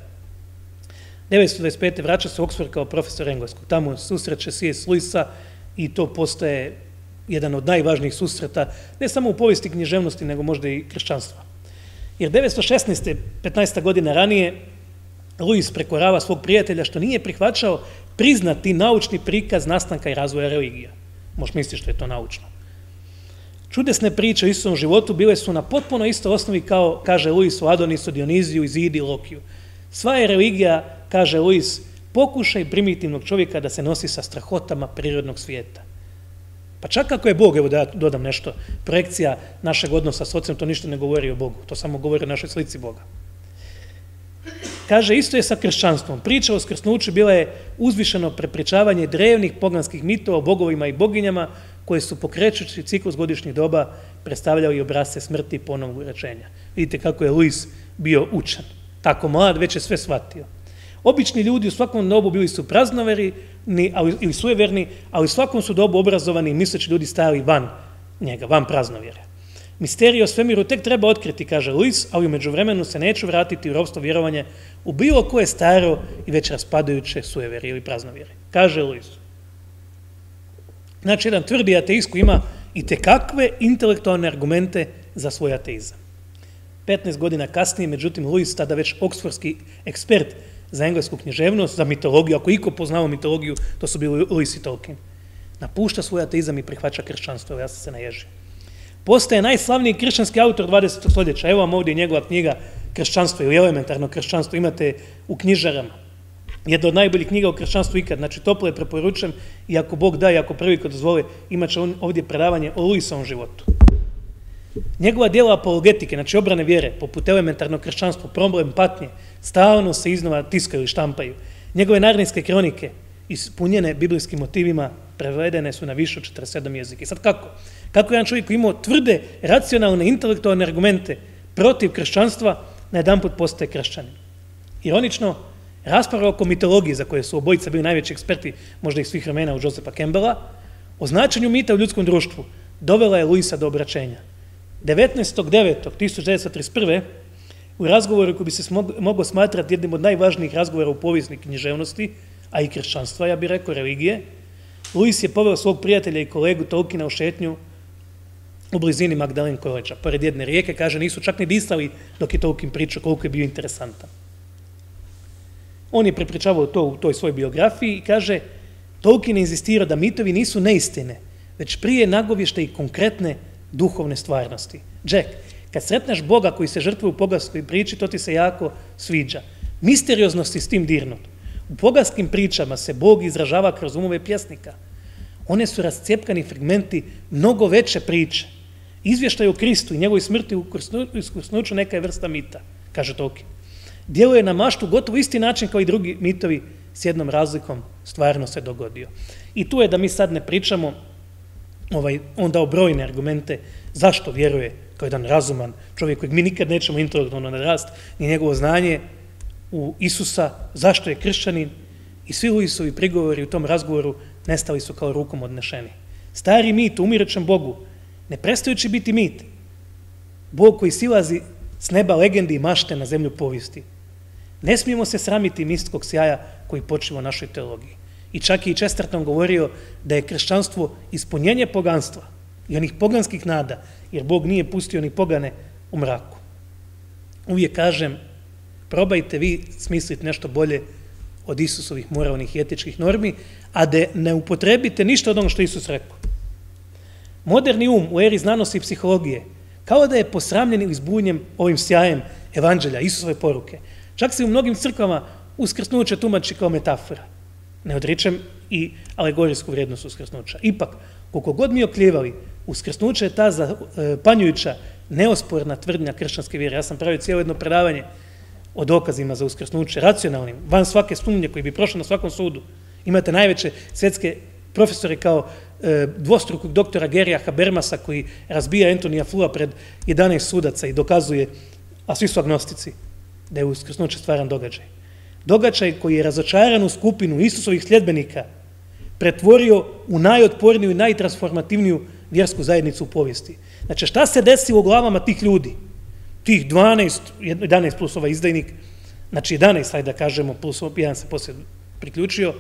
1925. vraća se u Oksford kao profesor engleskog. Tamo susreće C.S. Lewisa i to postaje jedan od najvažnijih susreta, ne samo u povijesti književnosti, nego možda i kršćanstva. Jer 1916. 15. godina ranije, Lewis prekorava svog prijatelja što nije prihvaćao priznati naučni prikaz nastanka i razvoja religija. Možeš misliti što je to naučno. Čudesne priče o Isusovom životu bile su na potpuno istoj osnovi kao, kaže Lewis, o Adonisu, Dioniziju, Izidi i Lokiju. Sva je religija, kaže Lewis, pokušaj primitivnog čovjeka da se nosi sa strahotama prirodnog svijeta. Pa čak ako je Bog, evo da ja dodam nešto, projekcija našeg odnosa s Otcem, to ništa ne govori o Bogu, to samo govori o našoj slici Boga. Kaže, isto je sa kršćanstvom. Priča o skrsnuću bila je uzvišeno prepričavanje drevnih poganskih mitova o bogovima i boginjama koje su pokrećući ciklus godišnjih doba predstavljali obrazce smrti i ponovnog rečenja. Vidite kako je Lewis bio učen. Tako mlad, već je sve shvatio. Obični ljudi u svakom dobu bili su praznoveri ili sujeverni, ali u svakom su dobu obrazovani i misleći ljudi stajali van njega, van praznovjera. Misteriju o svemiru tek treba otkriti, kaže Lewis, ali umeđu vremenu se neću vratiti u ropstvo vjerovanje u bilo koje staro i već raspadajuće sujeveri ili praznovjere, kaže Lewis. Znači, jedan tvrdi ateist koji ima i tekakve intelektualne argumente za svoj ateizam. 15 godina kasnije, međutim, Lewis, tada već oksfordski ekspert za englesku književnost, za mitologiju, ako iko poznao mitologiju, to su bili Lewis i Tolkien, napušta svoj ateizam i prihvaća kršćanstvo, ja sam se naježio. Postaje najslavniji kršćanski autor 20. stoljeća. Evo vam ovdje je njegova knjiga Kršćanstvo ili elementarno kršćanstvo, imate u knjižarama. Jedna od najboljih knjiga o kršćanstvu ikad, znači toplo je preporučujem i ako Bog da i ako prvi ko dozvole, imat će ovdje predavanje o Lewisovom životu. Njegova djela apologetike, znači obrane vjere, poput elementarno kršćanstvo, problem patnje, stalno se iznova tiskaju i štampaju. Njegove narnijske kronike, ispunjene biblijskim motivima, prevedene su na više od 47 jezika. I sad kako? Kako jedan čovjek koji imao tvrde, racionalne, intelektualne argumente protiv kršćanstva, na jedan put postaje kršćanin. Ironično, rasprava oko mitologije, za koje su obojica bili najveći eksperti, možda ih svih vremena u Josepha Campbella, o značenju mita u ljudskom društvu, dovela je Lewisa do obraćenja. 19.9.1931. u razgovoru koji bi se mogao smatrati jednim od najvažnijih razgovora u povijesti književnosti, a i kršćanstva, ja bih rekao, religije, Lewis je poveo svog prijatelja i kolegu Tolkiena u šetnju u blizini Magdalen koleđa, pored jedne rijeke, kaže, nisu čak ni disali dok je Tolkien pričao, koliko je bio interesantan. On je prepričavao to u toj svoj biografiji i kaže, Tolkien je insistirao da mitovi nisu neistine, već prije nagovješta i konkretne duhovne stvarnosti. Jack, kad sretneš Boga koji se žrtvuje u poganskoj priči, to ti se jako sviđa. Misterioznost si s tim dirnut. U poganskim pričama se Bog izražava kroz umove pjesnika. One su rascijepkani fragmenti mnogo veće priče. Izvještaj o Kristu i njegovoj smrti u krsnuću neka je vrsta mita, kaže Tolkien. Djeluje na maštu gotovo isti način kao i drugi mitovi, s jednom razlikom stvarno se dogodio. I tu je da mi sad ne pričamo, on dao brojne argumente zašto vjeruje kao jedan razuman čovjek kojeg mi nikad nećemo intelektualno narasti, ni njegovo znanje u Isusa, zašto je kršćanin, i svi Lewisovi prigovori u tom razgovoru nestali su kao rukom odnešeni. Stari mit o umirućem Bogu, ne prestajući biti mit, Bog koji silazi s neba legendi i mašte na zemlju povijesti. Ne smijemo se sramiti mistkog sjaja koji počiva u našoj teologiji. I čak je i Chesterton govorio da je kršćanstvo ispunjenje poganstva i onih poganskih nada, jer Bog nije pustio ni pogane u mraku. Uvijek kažem, probajte vi smisliti nešto bolje od Isusovih moralnih i etičkih normi, a da ne upotrebite ništa od onog što Isus rekao. Moderni um u eri znanosti i psihologije, kao da je posramljen ili zbunjen ovim sjajem evanđelja, Isusove poruke. Čak se u mnogim crkvama uskrsnuće tumači kao metafora. Ne odričem i alegorijsku vrijednost uskrsnuća. Ipak, koliko god mi okljevali, uskrsnuće je ta zapanjujuća, neosporna tvrdnja kršćanske vjere. Ja sam pravio cijelo jedno predavanje o dokazima za uskrsnuće, racionalnim, van svake sumnje koji bi prošao na svakom sudu. Imate najveće svjetske profesore kao dvostrukog doktora Gerija Habermasa koji razbija Antonija Flua pred 11 sudaca i dokazuje, a svi su agnostici, da je uskrsnuće stvaran događaj. Događaj koji je razočaranu skupinu Isusovih sljedbenika pretvorio u najotporniju i najtransformativniju vjersku zajednicu u povijesti. Znači, šta se desilo u glavama tih ljudi? Tih 11 plus ovaj izdajnik, znači 11, da kažemo, plus jedan se poslije priključio,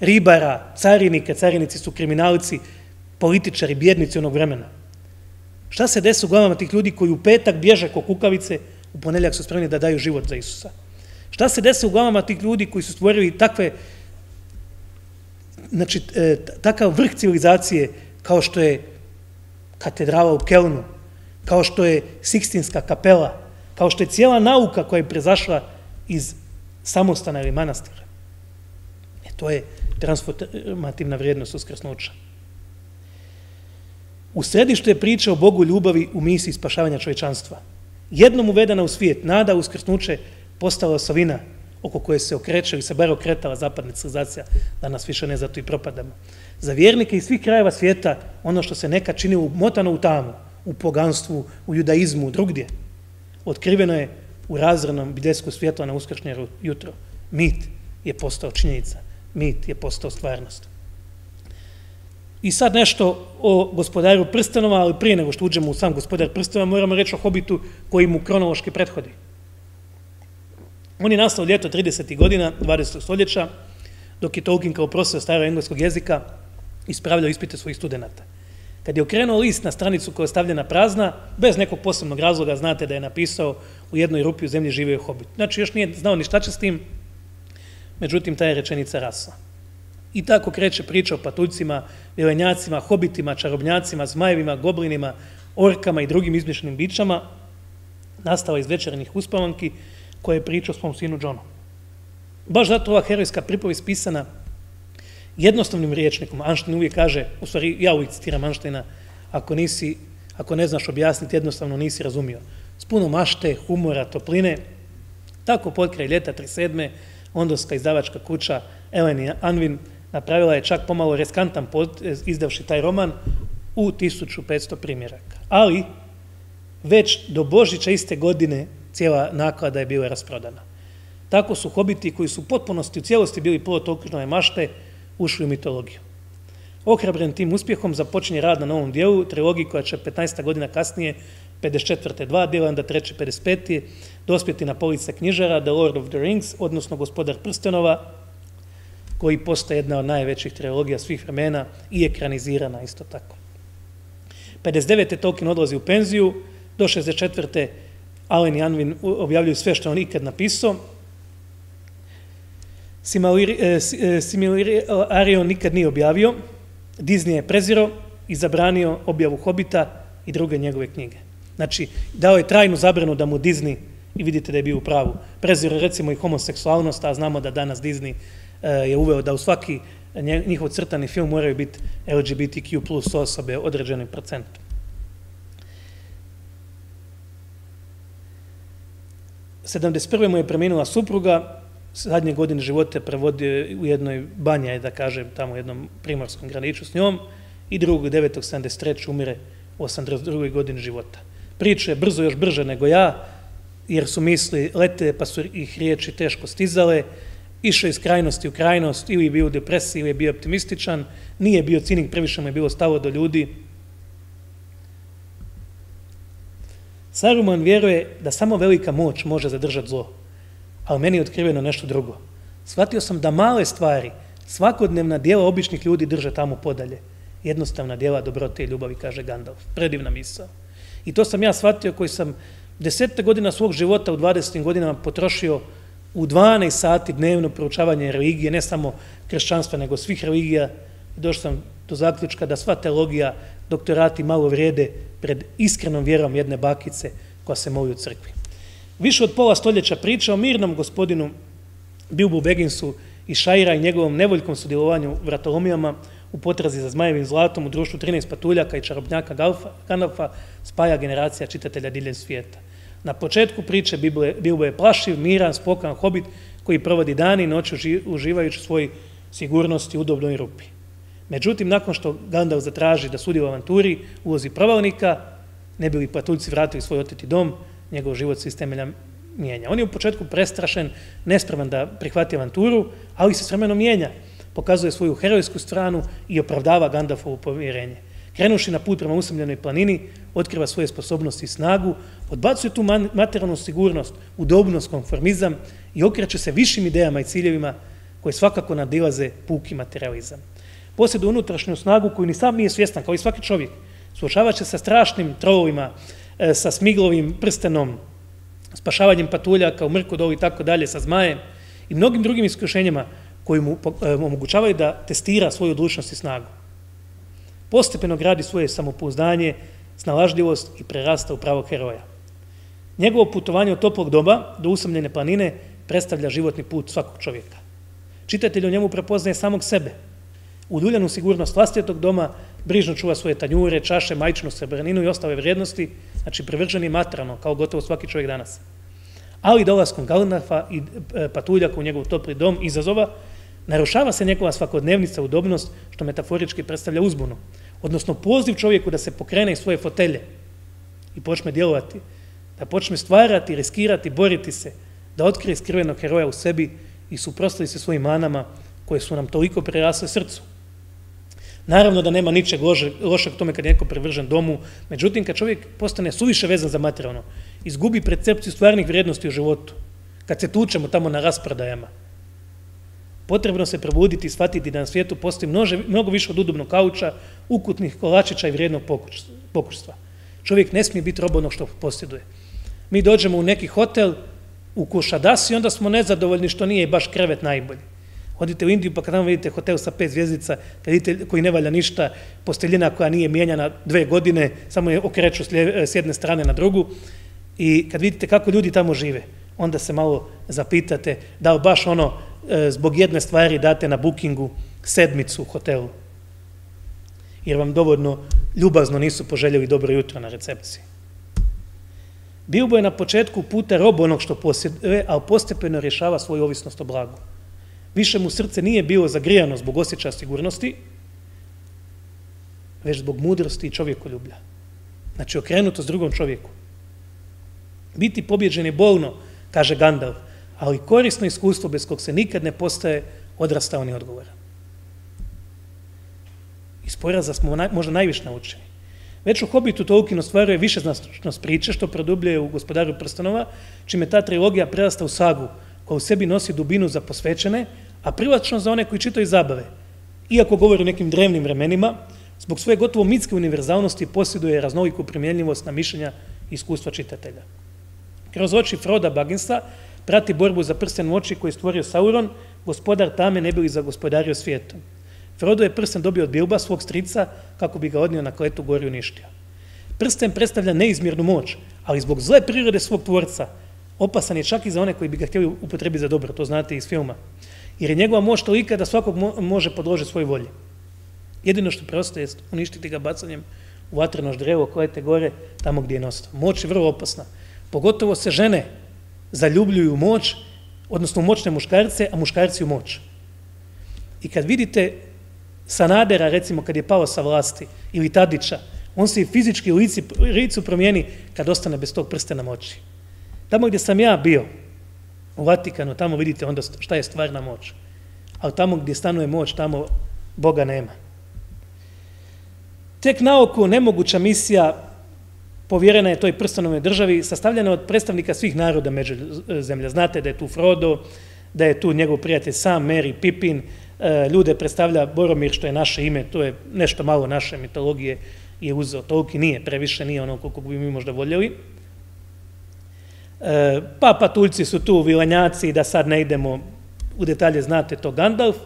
ribara, carinika, carinici su kriminalici, političari, bjednici onog vremena. Šta se desi u glavama tih ljudi koji u petak bježe ko kukavice, u ponedjeljak su spremni da daju život za Isusa? Šta se desi u glavama tih ljudi koji su stvorili takve, znači, takav vrh civilizacije kao što je katedrala u Kelnu, kao što je Sikstinska kapela, kao što je cijela nauka koja je prezašla iz samostana ili manastira? E, to je transformativna vrijednost uskrsnuća. U središtu je priča o Bogu ljubavi u misiji spašavanja čovječanstva. Jednom uvedena u svijet, nada uskrsnuće postala osovina oko koje se okreće ili se bar okretala zapadna civilizacija, danas više ne, zato i propadamo. Za vjernike iz svih krajeva svijeta, ono što se nekad čini umotano u tamu, u poganstvu, u judaizmu, drugdje, otkriveno je u razrednom bideljsku svjetla na uskršnje jutro. Mit je postao činjenica, mit je postao stvarnost. I sad nešto o Gospodaru prstenova, ali prije nego što uđemo u sam Gospodar prstenova, moramo reći o Hobbitu koji mu kronološki prethodi. On je nastao ljeto 30. godina 20. stoljeća, dok je Tolkien kao profesor staroengleskog jezika ispravljao ispite svojih studenta. Kad je okrenuo list na stranicu koja je stavljena prazna, bez nekog posebnog razloga, znate da je napisao u jednoj rupi u zemlji živio je Hobbit. Znači, još nije znao ni šta će s tim, međutim, ta je rečenica rasla. I tako kreće priča o patuljcima, jelenjacima, hobitima, čarobnjacima, zmajevima, goblinima, orkama i drugim izmišljenim bićama, nastala iz večernih uspavanki, koja je pričao svom sinu Johnu. Baš zato ova herojska pripovijest pisana jednostavnim riječnikom. Einstein uvijek kaže, u stvari ja uvijek citiram Einsteina, ako ne znaš objasniti, jednostavno nisi razumio. S puno mašte, humora, topline. Tako potkraj ljeta 1937. londonska izdavačka kuća Allen & Unwin napravila je čak pomalo riskantan potez izdavši taj roman u 1500 primjeraka. Ali već do Božića iste godine cijela naklada je bila rasprodana. Tako su hobiti koji su u cijelosti bili plod Tolkienove mašte ušli u mitologiju. Ohrabren tim uspjehom započinje rad na novom dijelu, trilogiji koja će 15 godina kasnije, 54. dva dijela, onda 3. 55. dospjeti na police knjižara The Lord of the Rings, odnosno Gospodar prstenova, koji postaje jedna od najvećih trilogija svih vremena i ekranizirana isto tako. 59. Tolkien odlazi u penziju, do 64. Allen i Unwin objavljuju sve što on ikad napisao. Silmarilion nikad nije objavio. Disney je prezirao i zabranio objavu Hobita i druge njegove knjige. Znači, dao je trajnu zabranu da mu Disney, i vidite da je bio u pravu, prezirao recimo i homoseksualnost, a znamo da danas Disney je uveo da u svaki njihov crtani film moraju biti LGBTQ plus osobe određenim procentom. U 71. mu je preminula supruga, zadnje godine života prevodio u jednoj banji, da kažem, tamo u jednom primorskom graniču s njom, i 2.9.73. umire u 82. godini života. Priče brzo, još brže nego ja, jer su misli lete, pa su ih riječi teško stizale, išao iz krajnosti u krajnost, ili je bio u depresiji, ili je bio optimističan, nije bio cinik, previše mu je bilo stalo do ljudi. Saruman vjeruje da samo velika moć može zadržati zlo, ali meni je otkriveno nešto drugo. Shvatio sam da male stvari, svakodnevna djela običnih ljudi drže tamo podalje. Jednostavna djela dobrote i ljubavi, kaže Gandalf. Predivna misao. I to sam ja shvatio koji sam 10 godina svog života u 20. godinama potrošio u 12 sati dnevno proučavanje religije, ne samo kršćanstva, nego svih religija. Došao sam do zaključka da sva teologija, doktorati malo vrijede pred iskrenom vjerom jedne bakice koja se moli u crkvi. Više od pola stoljeća priča o mirnom gospodinu Bilbu Bagginsu iz Šajira i njegovom nevoljkom sudjelovanju u vratolomijama u potrazi za zmajevim zlatom u društvu 13 patuljaka i čarobnjaka Gandalfa spaja generacija čitatelja diljem svijeta. Na početku priče Bilbo je plašiv, miran, spokojan hobit koji provodi dan i noć uživajući svoj sigurnosti u udobnoj rupi. Međutim, nakon što Gandalf zatraži da sudi u avanturi ulozi provalnika, ne bili patuljci vratili svoj oteti dom, njegov život se iz temelja mijenja. On je u početku prestrašen, nespreman da prihvati avanturu, ali se s vremenom mijenja. Pokazuje svoju herojsku stranu i opravdava Gandalfovu povjerenje. Krenuši na put prema usamljenoj planini, otkriva svoje sposobnosti i snagu, odbacuje tu materijalnu sigurnost, udobnost, konformizam i okreće se višim idejama i ciljevima koje svakako nadilaze puki materializam. Posjeduje unutrašnju snagu koju ni sam nije svjestan, kao i svaki čovjek. Suočavaće se sa strašnim trolovima, sa smiglovim prstenom, spašavanjem patuljaka u Mrkodolu i tako dalje, sa zmajem i mnogim drugim iskušenjima koji mu omogućavaju da testira svoju odlučnost i snagu. Postepeno gradi svoje samopouzdanje, snalažljivost i prerasta u pravog heroja. Njegovo putovanje od toplog doba do usamljene planine predstavlja životni put svakog čovjeka. Čitatelj u njemu prepoznaje samog sebe, uljuljanu sigurnost vlastitog doma, brižno čuva svoje tanjure, čaše, majčinu, srebraninu i ostale vrijednosti, znači privržen je materijalno, kao gotovo svaki čovjek danas. Ali dolaskom Gandalfa i patuljaka u njegov topli dom izazova, narušava se njegova svakodnevnica udobnost, što metaforički predstavlja uzbunu, odnosno poziv čovjeku da se pokrene iz svoje fotelje i počne djelovati, da počne stvarati, riskirati, boriti se, da otkrije skrivenog heroja u sebi i suprostali se svojim manama koje su nam toliko prerasle srcu. Naravno da nema ničeg lošeg tome kad je neko privržen domu, međutim kad čovjek postane suviše vezan za materijalno, izgubi percepciju stvarnih vrijednosti u životu, kad se tučemo tamo na rasprodajama, potrebno se probuditi i shvatiti da na svijetu postoji mnogo više od udobnog kauča, ukutnih kolačića i vrijednog pokušstva. Čovjek ne smije biti rob onog što posjeduje. Mi dođemo u neki hotel, u košadasi, onda smo nezadovoljni što nije baš krevet najbolji. Odite u Indiju, pa kad tamo vidite hotel sa 5 zvjezdica, koji ne valja ništa, posteljina koja nije mijenjana 2 godine, samo je okreću s jedne strane na drugu, i kad vidite kako ljudi tamo žive, onda se malo zapitate da li baš ono, zbog jedne stvari date na bookingu 7 u hotelu, jer vam dovoljno ljubazno nisu poželjeli dobro jutro na recepciji. Bilbo je na početku puta rob onog što posjeduje, ali postepeno rješava svoju ovisnost o blagu. Više mu srce nije bilo zagrijano zbog osjećaja sigurnosti, već zbog mudrosti i čovjekoljublja. Znači, okrenuto s drugom čovjeku. Biti pobjeđen je bolno, kaže Gandalf, ali korisno iskustvo bez kog se nikad ne postaje odrastao ni odgovora. Iz poraza smo možda najviše naučeni. Već u Hobbitu Tolkien ostvaruje višeznačnost priče, što produbljuje u Gospodaru prstenova, čime ta trilogija prerasta u sagu, koja u sebi nosi dubinu za posvećene, a privlačno za one koji čitaju zabave. Iako govori o nekim drevnim vremenima, zbog svoje gotovo mitske univerzalnosti posjeduje raznoliku primjenljivost na mišljenja i iskustva čitatelja. Kroz oči Froda Bagginsa prati borbu za prsten u oči koji je stvorio Sauron, gospodar tame ne bili zagospodario svijetom. Frodo je prsten dobio od Bilba, svog strica, kako bi ga odnio na Kletu goru i uništio. Prsten predstavlja neizmjernu moć, ali zbog zle prirode svog tvorca opasan je čak i za one koji bi ga htjeli upotrebiti za dobro, to znate iz filma, jer je njegova moć tolika da svakog može podložiti svoj volji. Jedino što preostaje je uništiti ga bacanjem u vatreno ždrevo Klete gore, tamo gdje je nastao. Moć je vrlo opasna. Pogotovo se žene zaljubljuju moć, odnosno moćne muškarce, a muškarci u moć. I kad vidite Sanadera, recimo, kad je pao sa vlasti, ili Tadića, on se i fizički u licu promijeni kad ostane bez tog prstena moći. Tamo gdje sam ja bio, u Vatikanu, tamo vidite onda šta je stvarna moć. Ali tamo gdje stanuje moć, tamo Boga nema. Tek naoko nemoguća misija povjerena je toj prstenove državi, sastavljena od predstavnika svih naroda Međuzemlja. Znate da je tu Frodo, da je tu njegov prijatelj Sam, Mary, Pippin, ljude predstavlja Boromir, što je naše ime, to je nešto malo naše mitologije je uzeo. Tolkien nije, previše nije ono koliko bi mi možda voljeli. Pa patuljci su tu, vilanjaci, da sad ne idemo u detalje, znate to Gandalf,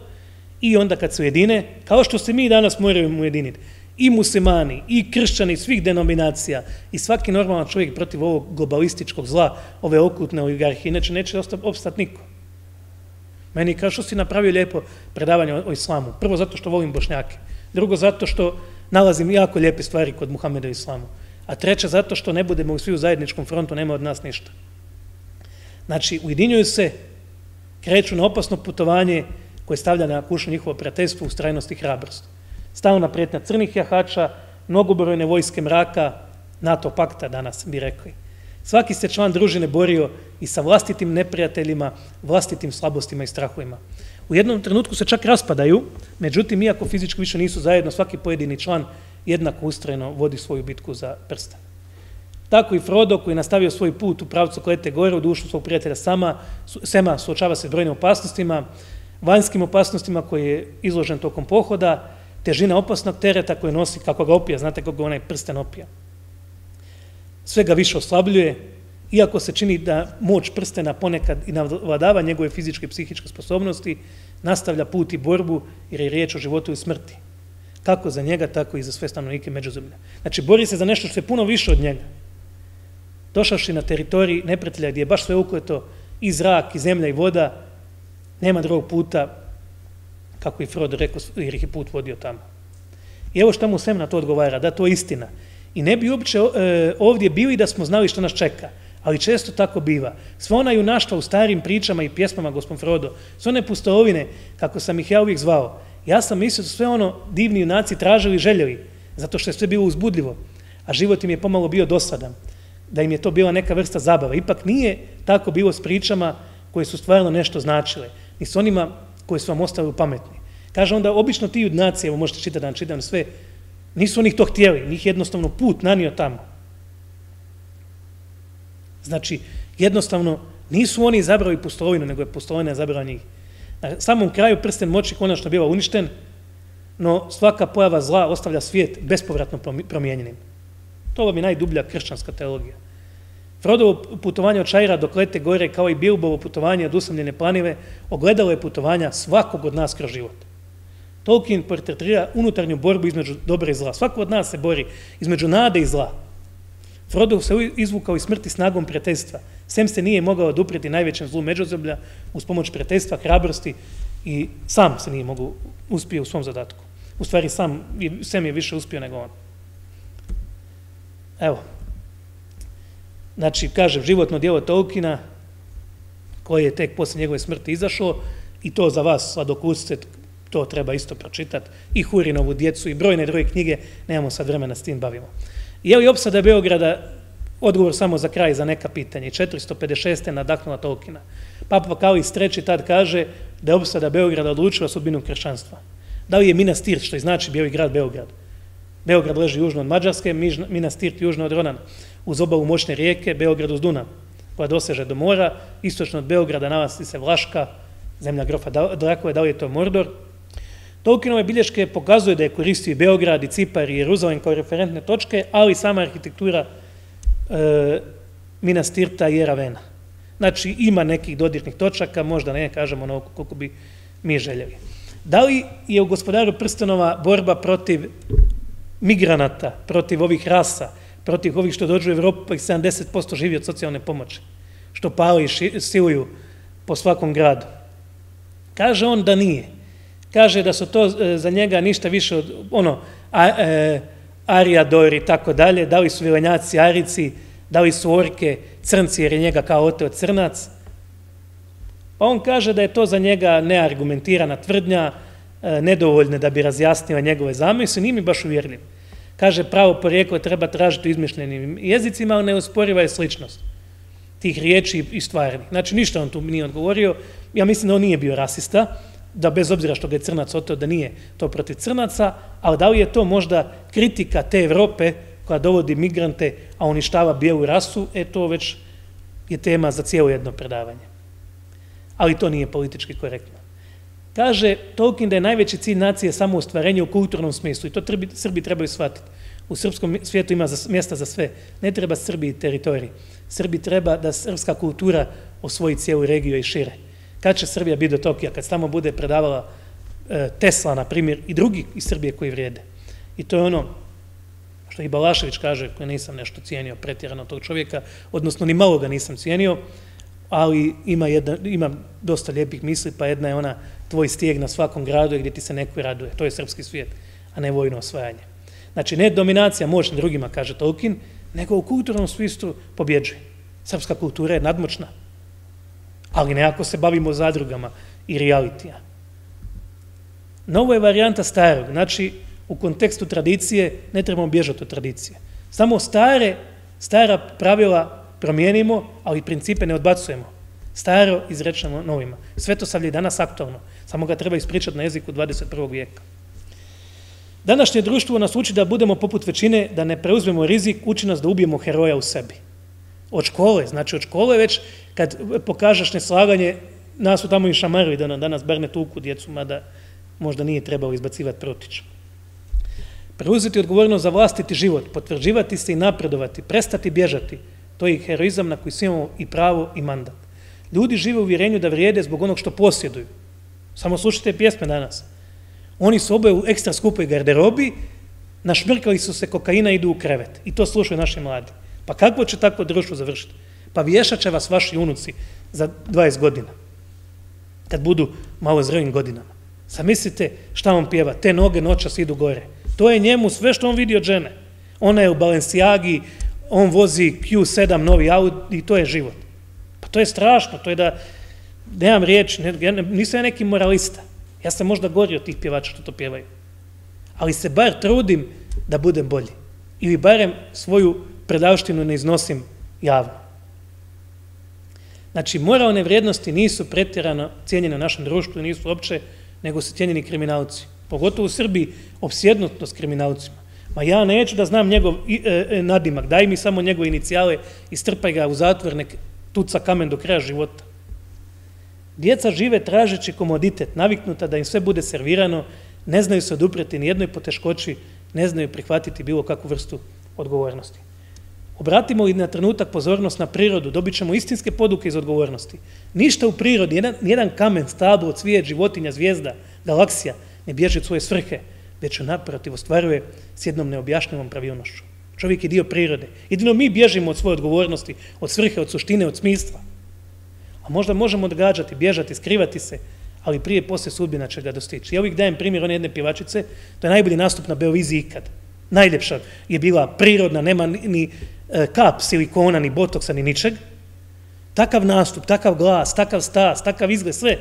i onda kad se ujedine, kao što se mi danas moramo ujediniti, i muslimani, i kršćani svih denominacija, i svaki normalan čovjek protiv ovog globalističkog zla, ove okultne oligarhije, neće opstati niko. Meni kao što si napravio lijepo predavanje o islamu. Prvo zato što volim Bošnjake, drugo zato što nalazim jako lijepe stvari kod Muhameda i islamu, a treće zato što ne budemo svi u zajedničkom frontu, nema od nas ništa. Znači, ujedinjuju se, kreću na opasno putovanje koje stavlja na kušnju njihovo prijateljstvo, ustrajnost i hrabrost. Stalna prijetnja crnih jahača, mnogobrojne vojske mraka, NATO pakta danas bi rekli. Svaki se član družine borio i sa vlastitim neprijateljima, vlastitim slabostima i strahovima. U jednom trenutku se čak raspadaju, međutim, iako fizički više nisu zajedno, svaki pojedini član jednako ustrajno vodi svoju bitku za prsten. Tako i Frodo, koji je nastavio svoj put u pravcu Klete gore, u društvu svog prijatelja Sema, suočava se s brojnim opasnostima, vanjskim opasnostima koji je izložen tokom pohoda, težina opasnog tereta koju nosi, kako ga opija, znate kako ga onaj prsten opija. Sve ga više oslabljuje, iako se čini da moć prstena ponekad i navladava njegove fizičke i psihičke sposobnosti, nastavlja put i borbu jer je riječ o životu i smrti. Kako za njega, tako i za sve stanovnike Međuzemlja. Znači, bori se za nešto što je puno više od njega. Došavši na teritorij neprijatelja gdje je baš sve ukleto, i zrak, i zemlja, i voda, nema drugog puta, kako je Frodo rekao, jer ih je put vodio tamo. I evo šta mu Sam na to odgovara, da to je istina. I ne bi uopće ovdje bili da smo znali što nas čeka, ali često tako biva. Sva ona junaštva u starim pričama i pjesmama, gospod Frodo, sve one pustolovine, kako sam ih ja uvijek zvao, ja sam mislio da sve ono divni junaci tražili i željeli, zato što je sve bilo uzbudljivo, a život im je pomalo bio dosadan, da im je to bila neka vrsta zabava. Ipak nije tako bilo s pričama koje su stvarno nešto značile, ni s onima koje su vam ostavili pametni. Kaže onda, obično ti judnaci, evo možete čitati, da vam čitam sve, nisu oni to htjeli, njih jednostavno put nanio tamo. Znači, jednostavno, nisu oni zabrali pustolovinu, nego je pustolovina zabrala njih. Na samom kraju prsten moći konačno bila uništen, no svaka pojava zla ostavlja svijet bespovratno promijenjenim. To vam je najdublja kršćanska teologija. Frodovo putovanje od Šajira do Klete gore, kao i Bilbovo putovanje od usamljene planine, ogledalo je putovanja svakog od nas kroz život. Tolkien portretira unutarnju borbu između dobra i zla. Svako od nas se bori između nade i zla. Frodo se izvukao iz smrti snagom prijateljstva. Sam se nije mogao odupriti najvećem zlu Međuzemlja uz pomoć prijateljstva, hrabrosti i sam se nije mogao uspjeti u svom zadatku. U stvari, Sam je više uspio nego on. Evo. Znači, kažem, životno djelo Tolkiena, koje je tek poslije njegove smrti izašlo, i to za vas, sladokusce, to treba isto pročitati, i Hurinovu djecu, i brojne druge knjige, nemamo sad vremena s tim bavimo. Je li opsada Beograda, odgovor samo za kraj, za neka pitanja, i 456. nadahnula Tolkiena? Papa Pavle III. Tad kaže da je opsada Beograda odlučila sudbinu kršćanstva. Da li je Minas Tirit, što i znači Bijeli grad Beograd? Beograd leži južno od Mađarske, Minas Tirit južno od Ronana, uz obalu moćne rijeke, Beograd uz Dunav, koja doseže do mora, istočno od Beograda nalazi se Vlaška, zemlja grofa Drakove, da li je to Mordor? Tolkienove bilješke pokazuje da je koristio i Beograd, i Cipar, i Jeruzalem kao referentne točke, ali sama arhitektura Minas Tirita i Ravena. Znači, ima nekih dodirnih točaka, možda ne kažemo ono koliko bi mi željeli. Da li je u Gospodaru prstenova borba protiv migranata, protiv ovih rasa, protiv ovih što dođu u Evropu, pa ih 70% živi od socijalne pomoći, što pali i siluju po svakom gradu? Kaže on da nije. Kaže da su to za njega ništa više od, ono, Arijadori i tako dalje, da li su vilenjaci Arici, da li su orke crnci, jer je njega kao oteo crnac. Pa on kaže da je to za njega neargumentirana tvrdnja, nedovoljne da bi razjasnila njegove zamisli, nije mi baš uvjerljiv. Kaže, pravo porijeklo treba tražiti u izmišljenim jezicima, ali ne osporiva je sličnost tih riječi i stvarnih. Znači, ništa on tu nije odgovorio. Ja mislim da on nije bio rasista, da bez obzira što ga je crnac oteo, da nije to protiv crnaca, ali da li je to možda kritika te Evrope koja dovodi migrante, a uništava bijelu rasu, e to već je tema za cijelo jedno predavanje. Ali to nije politički korektno. Kaže Tolkien da je najveći cilj nacije samo ostvarenje u kulturnom smislu, i to Srbi trebaju shvatiti. U srpskom svijetu ima mjesta za sve. Ne treba Srbiji teritorij. Srbi treba da srpska kultura osvoji cijelu regiju i šire. Kad će Srbija biti do Tokija? Kad tamo bude predavala Tesla, na primjer, i drugi iz Srbije koji vrijede. I to je ono što i Balašević kaže, koje nisam nešto cijenio pretjerano tog čovjeka, odnosno ni malo ga nisam cijenio, ali ima dosta lijepih misli, pa jedna je ona tvoj stijeg na svakom gradu gdje ti se neko raduje. To je srpski svijet, a ne vojno osvajanje. Znači, ne dominacija moćnim drugima, kaže Tolkien, nego u kulturnom smislu pobjeđuje. Srpska kultura je nadmoćna, ali nekako se bavimo zadrugama i realitija. Novo je varijanta starog, znači u kontekstu tradicije ne trebamo bježati od tradicije. Samo stara pravila promijenimo, ali principe ne odbacujemo. Staro izrečemo novima. Svetosavlje je danas aktualno, samo ga treba ispričati na jeziku 21. vijeka. Današnje društvo nas uči da budemo poput većine, da ne preuzmemo rizik, uči nas da ubijemo heroja u sebi. Od škole, znači od škole već, kad pokažeš neslaganje, nas su tamo i šamarili da nam danas bar ne tuku djecu, mada možda nije trebalo izbacivati protič. Preuzeti odgovornost za vlastiti život, potvrđivati se i napredovati, prestati bježati, to je heroizam na koji svi imamo i pravo i mandat. Ljudi žive u vjerenju da vrijede zbog onog što posjeduju. Samo slušajte pjesme danas. Oni su oboje u ekstra skupoj garderobi, našmrkali su se kokaina i idu u krevet. I to slušaju naši mladi. Pa kako će tako društvo završiti? Pa vješat će vas vaši unuci za 20 godina, kad budu malo zrelnim godinama. Zamislite šta on pjeva, te noge noćas idu gore. To je njemu sve što on vidi od žene. Ona je u Balenciagi, on vozi Q7 novi Audi i to je život. Pa to je strašno, to je da, nemam riječ, nisam ja neki moralista. Ja sam možda gori od tih pjevača što to pjevaju. Ali se bar trudim da budem bolji. Ili barem svoju predavštinu ne iznosim javno. Znači, moralne vrijednosti nisu pretjerano cijenjene u našem društvu, nisu uopće, nego su cijenjeni kriminalci. Pogotovo u Srbiji, opsjednuto s kriminalcima. Ma ja neću da znam njegov nadimak, daj mi samo njegove inicijale i strpaj ga u zatvor, nek tuca kamen do kraja života. Djeca žive tražeći komoditet, naviknuta da im sve bude servirano, ne znaju se odupreti ni jednoj poteškoći, ne znaju prihvatiti bilo kakvu vrstu odgovornosti. Obratimo i na trenutak pozornost na prirodu, dobit ćemo istinske poduke iz odgovornosti. Ništa u prirodi, nijedan kamen, stablo, cvijet, životinja, zvijezda, galaksija ne bježi od svoje svrhe, već ju naprotiv ostvaruje s jednom neobjašnjivom pravilnošću. Čovjek je dio prirode. Jedino mi bježimo od svoje odgovornosti, od svrhe, od suštine, od smisla. A možda možemo odgađati, bježati, skrivati se, ali prije i poslije sudbina će ga dostići. Ja uvijek dajem primjer one jedne pjevačice, to je najbolji nastup na Beoviziji ikad. Najljepša je bila prirodna, nema ni kap silikona, ni botoksa, ni ničeg. Takav nastup, takav glas, takav stas, takav izgled, sve.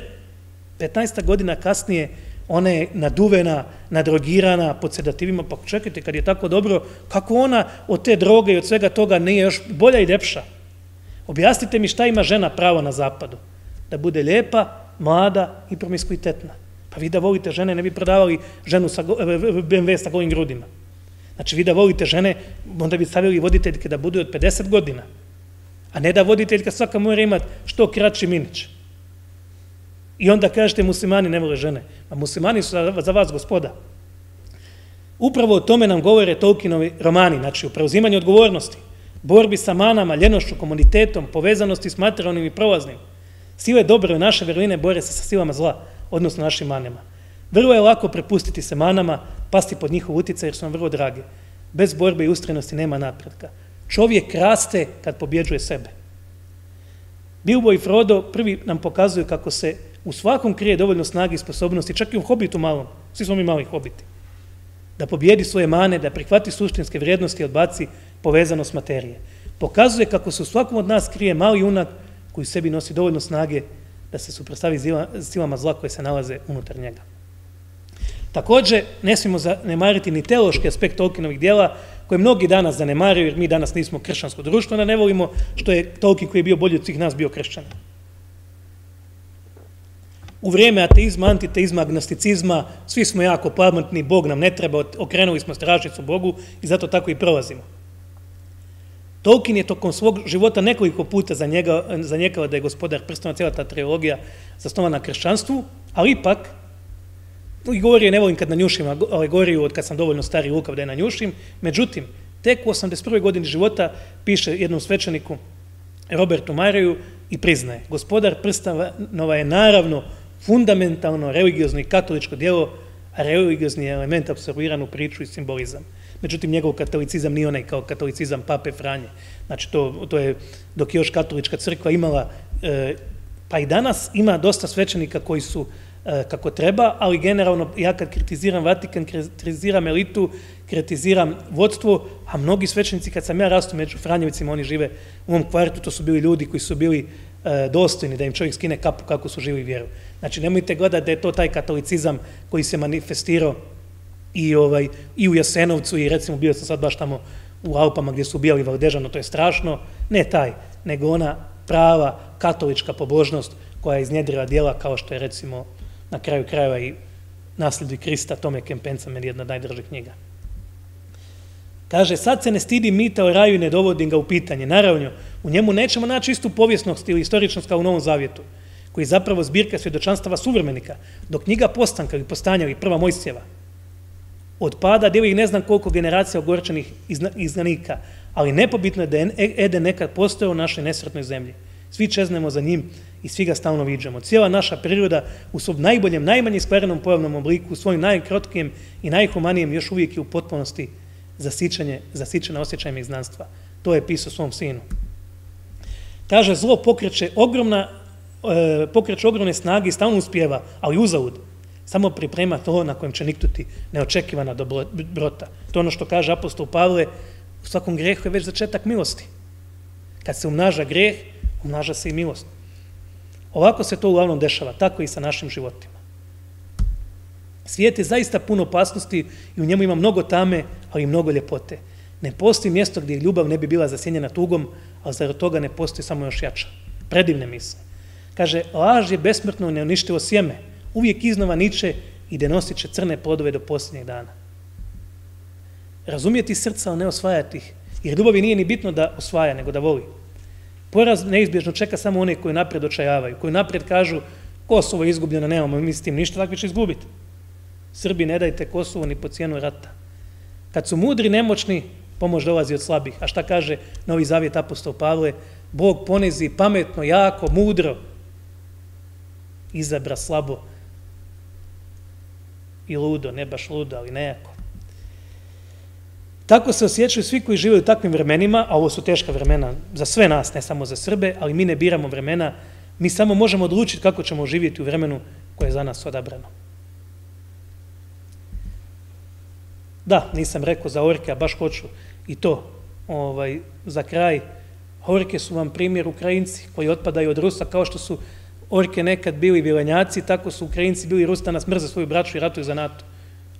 15 godina kasnije ona je naduvena, nadrogirana pod sedativima, pa čekajte, kad je tako dobro, kako ona od te droge i od svega toga nije još bolja i ljepša? Objasnite mi šta ima žena pravo na zapadu? Da bude lijepa, mlada i promiskuitetna. Pa vi da volite žene, ne bi prodavali ženu BMW sa golim grudima. Znači, vi da volite žene, onda bi stavili voditeljke da budu od 50 godina, a ne da voditeljka svaka mora imati što kraći minić. I onda kažete muslimani ne vole žene. A muslimani su za vas gospoda. Upravo o tome nam govore Tolkienovi romani, znači o preuzimanju odgovornosti, borbi sa manama, ljenošću, komunitetom, povezanosti s materijalnim i prolaznim. Sile dobre u naše vrline bore se sa silama zla, odnosno našim manama. Vrlo je lako prepustiti se manama, pasti pod njihov utjecaj jer su nam vrlo drage. Bez borbe i ustrajnosti nema napretka. Čovjek raste kad pobjeđuje sebe. Bilbo i Frodo prvi nam pokazuju kako se u svakom krije dovoljno snage i sposobnosti, čak i u Hobbitu malom, svi smo mi mali Hobbiti, da pobjedi svoje mane, da prihvati suštinske vrijednosti i odbaci povezanost materije. Pokazuje kako se u svakom od nas krije mali junak koji u sebi nosi dovoljno snage da se suprotstavi silama zla koje se nalaze unutar njega. Također, ne smijemo zanemariti ni teološki aspekt Tolkienovih dijela, koje mnogi danas zanemaraju, jer mi danas nismo kršćansko društvo, onda ne volimo što je Tolkien koji je bio bolji od svih nas bio kršćan. U vrijeme ateizma, antiteizma, agnosticizma, svi smo jako pametni, Bog nam ne treba, okrenuli smo stražnicu Bogu i zato tako i prolazimo. Tolkien je tokom svog života nekoliko puta zanijekao da je Gospodar prstenova, cijela ta trilogija zasnovana na kršćanstvu, ali ipak, i govorio je ne volim kad nanjušim alegoriju od kad sam dovoljno stari lukav da je nanjušim, međutim, tek u 81. godini života piše jednom svećeniku Robertu Mariju i priznaje, Gospodar prstenova je naravno fundamentalno religiozno i katoličko dijelo, a religiozni element apsorbiran u priču i simbolizam. Međutim, njegov katolicizam nije onaj kao katolicizam Pape Franje. Znači, to je dok je još katolička crkva imala, pa i danas ima dosta svećenika koji su kako treba, ali generalno ja kad kritiziram Vatikan, kritiziram elitu, kritiziram vodstvo, a mnogi svećenici kad sam ja rastu među Franjevicima, oni žive u ovom kvartu, to su bili ljudi koji su bili dostojni da im čovjek skine kapu kako su živili vjeru. Znači, nemojte gledati da je to taj katolicizam koji se manifestirao i u Jasenovcu i recimo bio sam sad baš tamo u Alpama gdje su ubijali Valdežano, to je strašno, ne taj, nego ona prava katolička pobožnost koja je iznjedrila dijela kao što je recimo na kraju krajeva i Nasljeduj Krista, Tome Kempenca, meni jedna od najdražih knjiga. Kaže, sad se ne stidi mita o raju i ne dovodim ga u pitanje. Naravno, u njemu nećemo naći istu povijesnost ili istoričnost kao u Novom Zavjetu, koji je zapravo zbirka svjedočanstava suvremenika, dok knjiga Postanka ili Postanja ili Prva Mojsijeva odpada djeli ih ne znam koliko generacija ogorčenih izgnanika, ali nepobitno je da je Eden nekad postoje u našoj nesretnoj zemlji. Svi čeznemo za njim i svi ga stalno viđamo. Cijela naša priroda u svom najboljem, najmanje iskvarenom pojavnom obliku, u svojim najkrotkijem i najhumanijem još uvijek je u potpunosti zasićena osjećajem izgnanstva. To je pisao svom sinu. Kaže, zlo pokreće ogromne snage i stalno uspijeva, ali uzalud. Samo priprema to na kojem će niknuti neočekivana dobrota. To je ono što kaže apostol Pavle, u svakom grehu je već začetak milosti. Kad se umnaža greh, umnaža se i milost. Ovako se to uglavnom dešava, tako i sa našim životima. Svijet je zaista puno opasnosti i u njemu ima mnogo tame, ali i mnogo ljepote. Ne postoji mjesto gdje ljubav ne bi bila zasjenjena tugom, ali zarad toga ne postoji samo još jača. predivne misle. Kaže, laž je besmrtno neuništivo sjeme, uvijek iznova niče i donosit će crne plodove do posljednjeg dana. Razumjeti srca, ali ne osvajati ih, jer ljubavi nije ni bitno da osvaja, nego da voli. Poraz neizbježno čeka samo one koji napred očajavaju, koji napred kažu Kosovo je izgubljeno, nemamo mi s tim ništa, takvi će izgubiti. Srbi, ne dajte Kosovo ni po cijenu rata. Kad su mudri, nemoćni, pomoć dolazi od slabih. A šta kaže Novi Zavjet Apostol Pavle? Bog ponizi pametno, jako, mudro, izabra slabo i ludo, ne baš ludo, ali nejako. Tako se osjećaju svi koji žive u takvim vremenima, a ovo su teška vremena za sve nas, ne samo za Srbe, ali mi ne biramo vremena, mi samo možemo odlučiti kako ćemo živjeti u vremenu koje je za nas odabrano. Da, nisam rekao za orke, a baš hoću i to za kraj. Orke su vam primjer Ukrajinci koji otpadaju od Rusa, kao što su orke nekad bili vilenjaci, tako su Ukrajinci bili Rusi, danas mrze svoju braću i ratuju za NATO.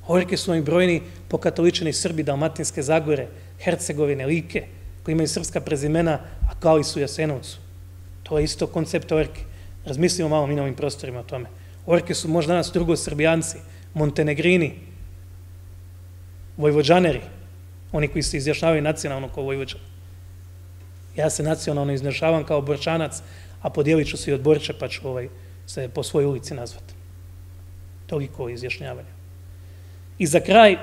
Orke su vam brojni pokatoličeni Srbi, Dalmatinske Zagore, Hercegovine, Like, koji imaju srpska prezimena, a klali su Jasenovcu. To je isto koncept orke. Razmislimo malo mi na ovim prostorima o tome. Orke su možda danas drugosrbijanci, Montenegrini, Vojvođaneri, oni koji se izjašnjavaju nacionalno kao Vojvođani. Ja se nacionalno izjašnjavam kao Borčanac, a podijelit ću se i od Borče, pa ću se po svojoj ulici nazvati. Toliko o izjašnjavanju. I za kraj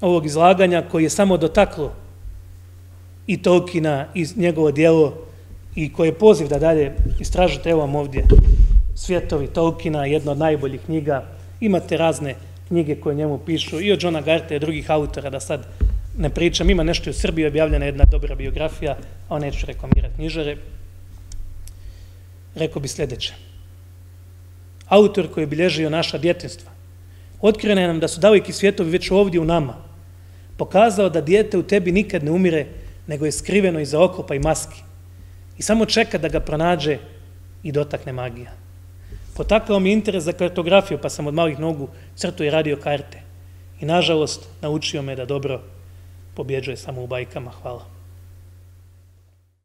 ovog izlaganja, koji je samo dotaklo i Tolkiena i njegovo dijelo, i koji je poziv da dalje istražite, evo vam ovdje, Svjetovi Tolkiena, jedna od najboljih knjiga, imate razne knjige koje njemu pišu, i od Johna Garta i drugih autora, da sad ne pričam, ima nešto i u Srbiji, objavljena jedna dobra biografija, a neću reklamirati knjižare. Rekao bi sljedeće. Autor koji je bilježio naša djetinjstva, otkrio je nam da su daleki svjetovi već ovdje u nama, pokazao da dijete u tebi nikad ne umire, nego je skriveno iza oklopa i maski, i samo čeka da ga pronađe i dotakne magija. Potakao mi interes za kartografiju, pa sam od malih nogu crtu i radio karte. I nažalost, naučio me da dobro pobjeđuje samo u bajkama. Hvala.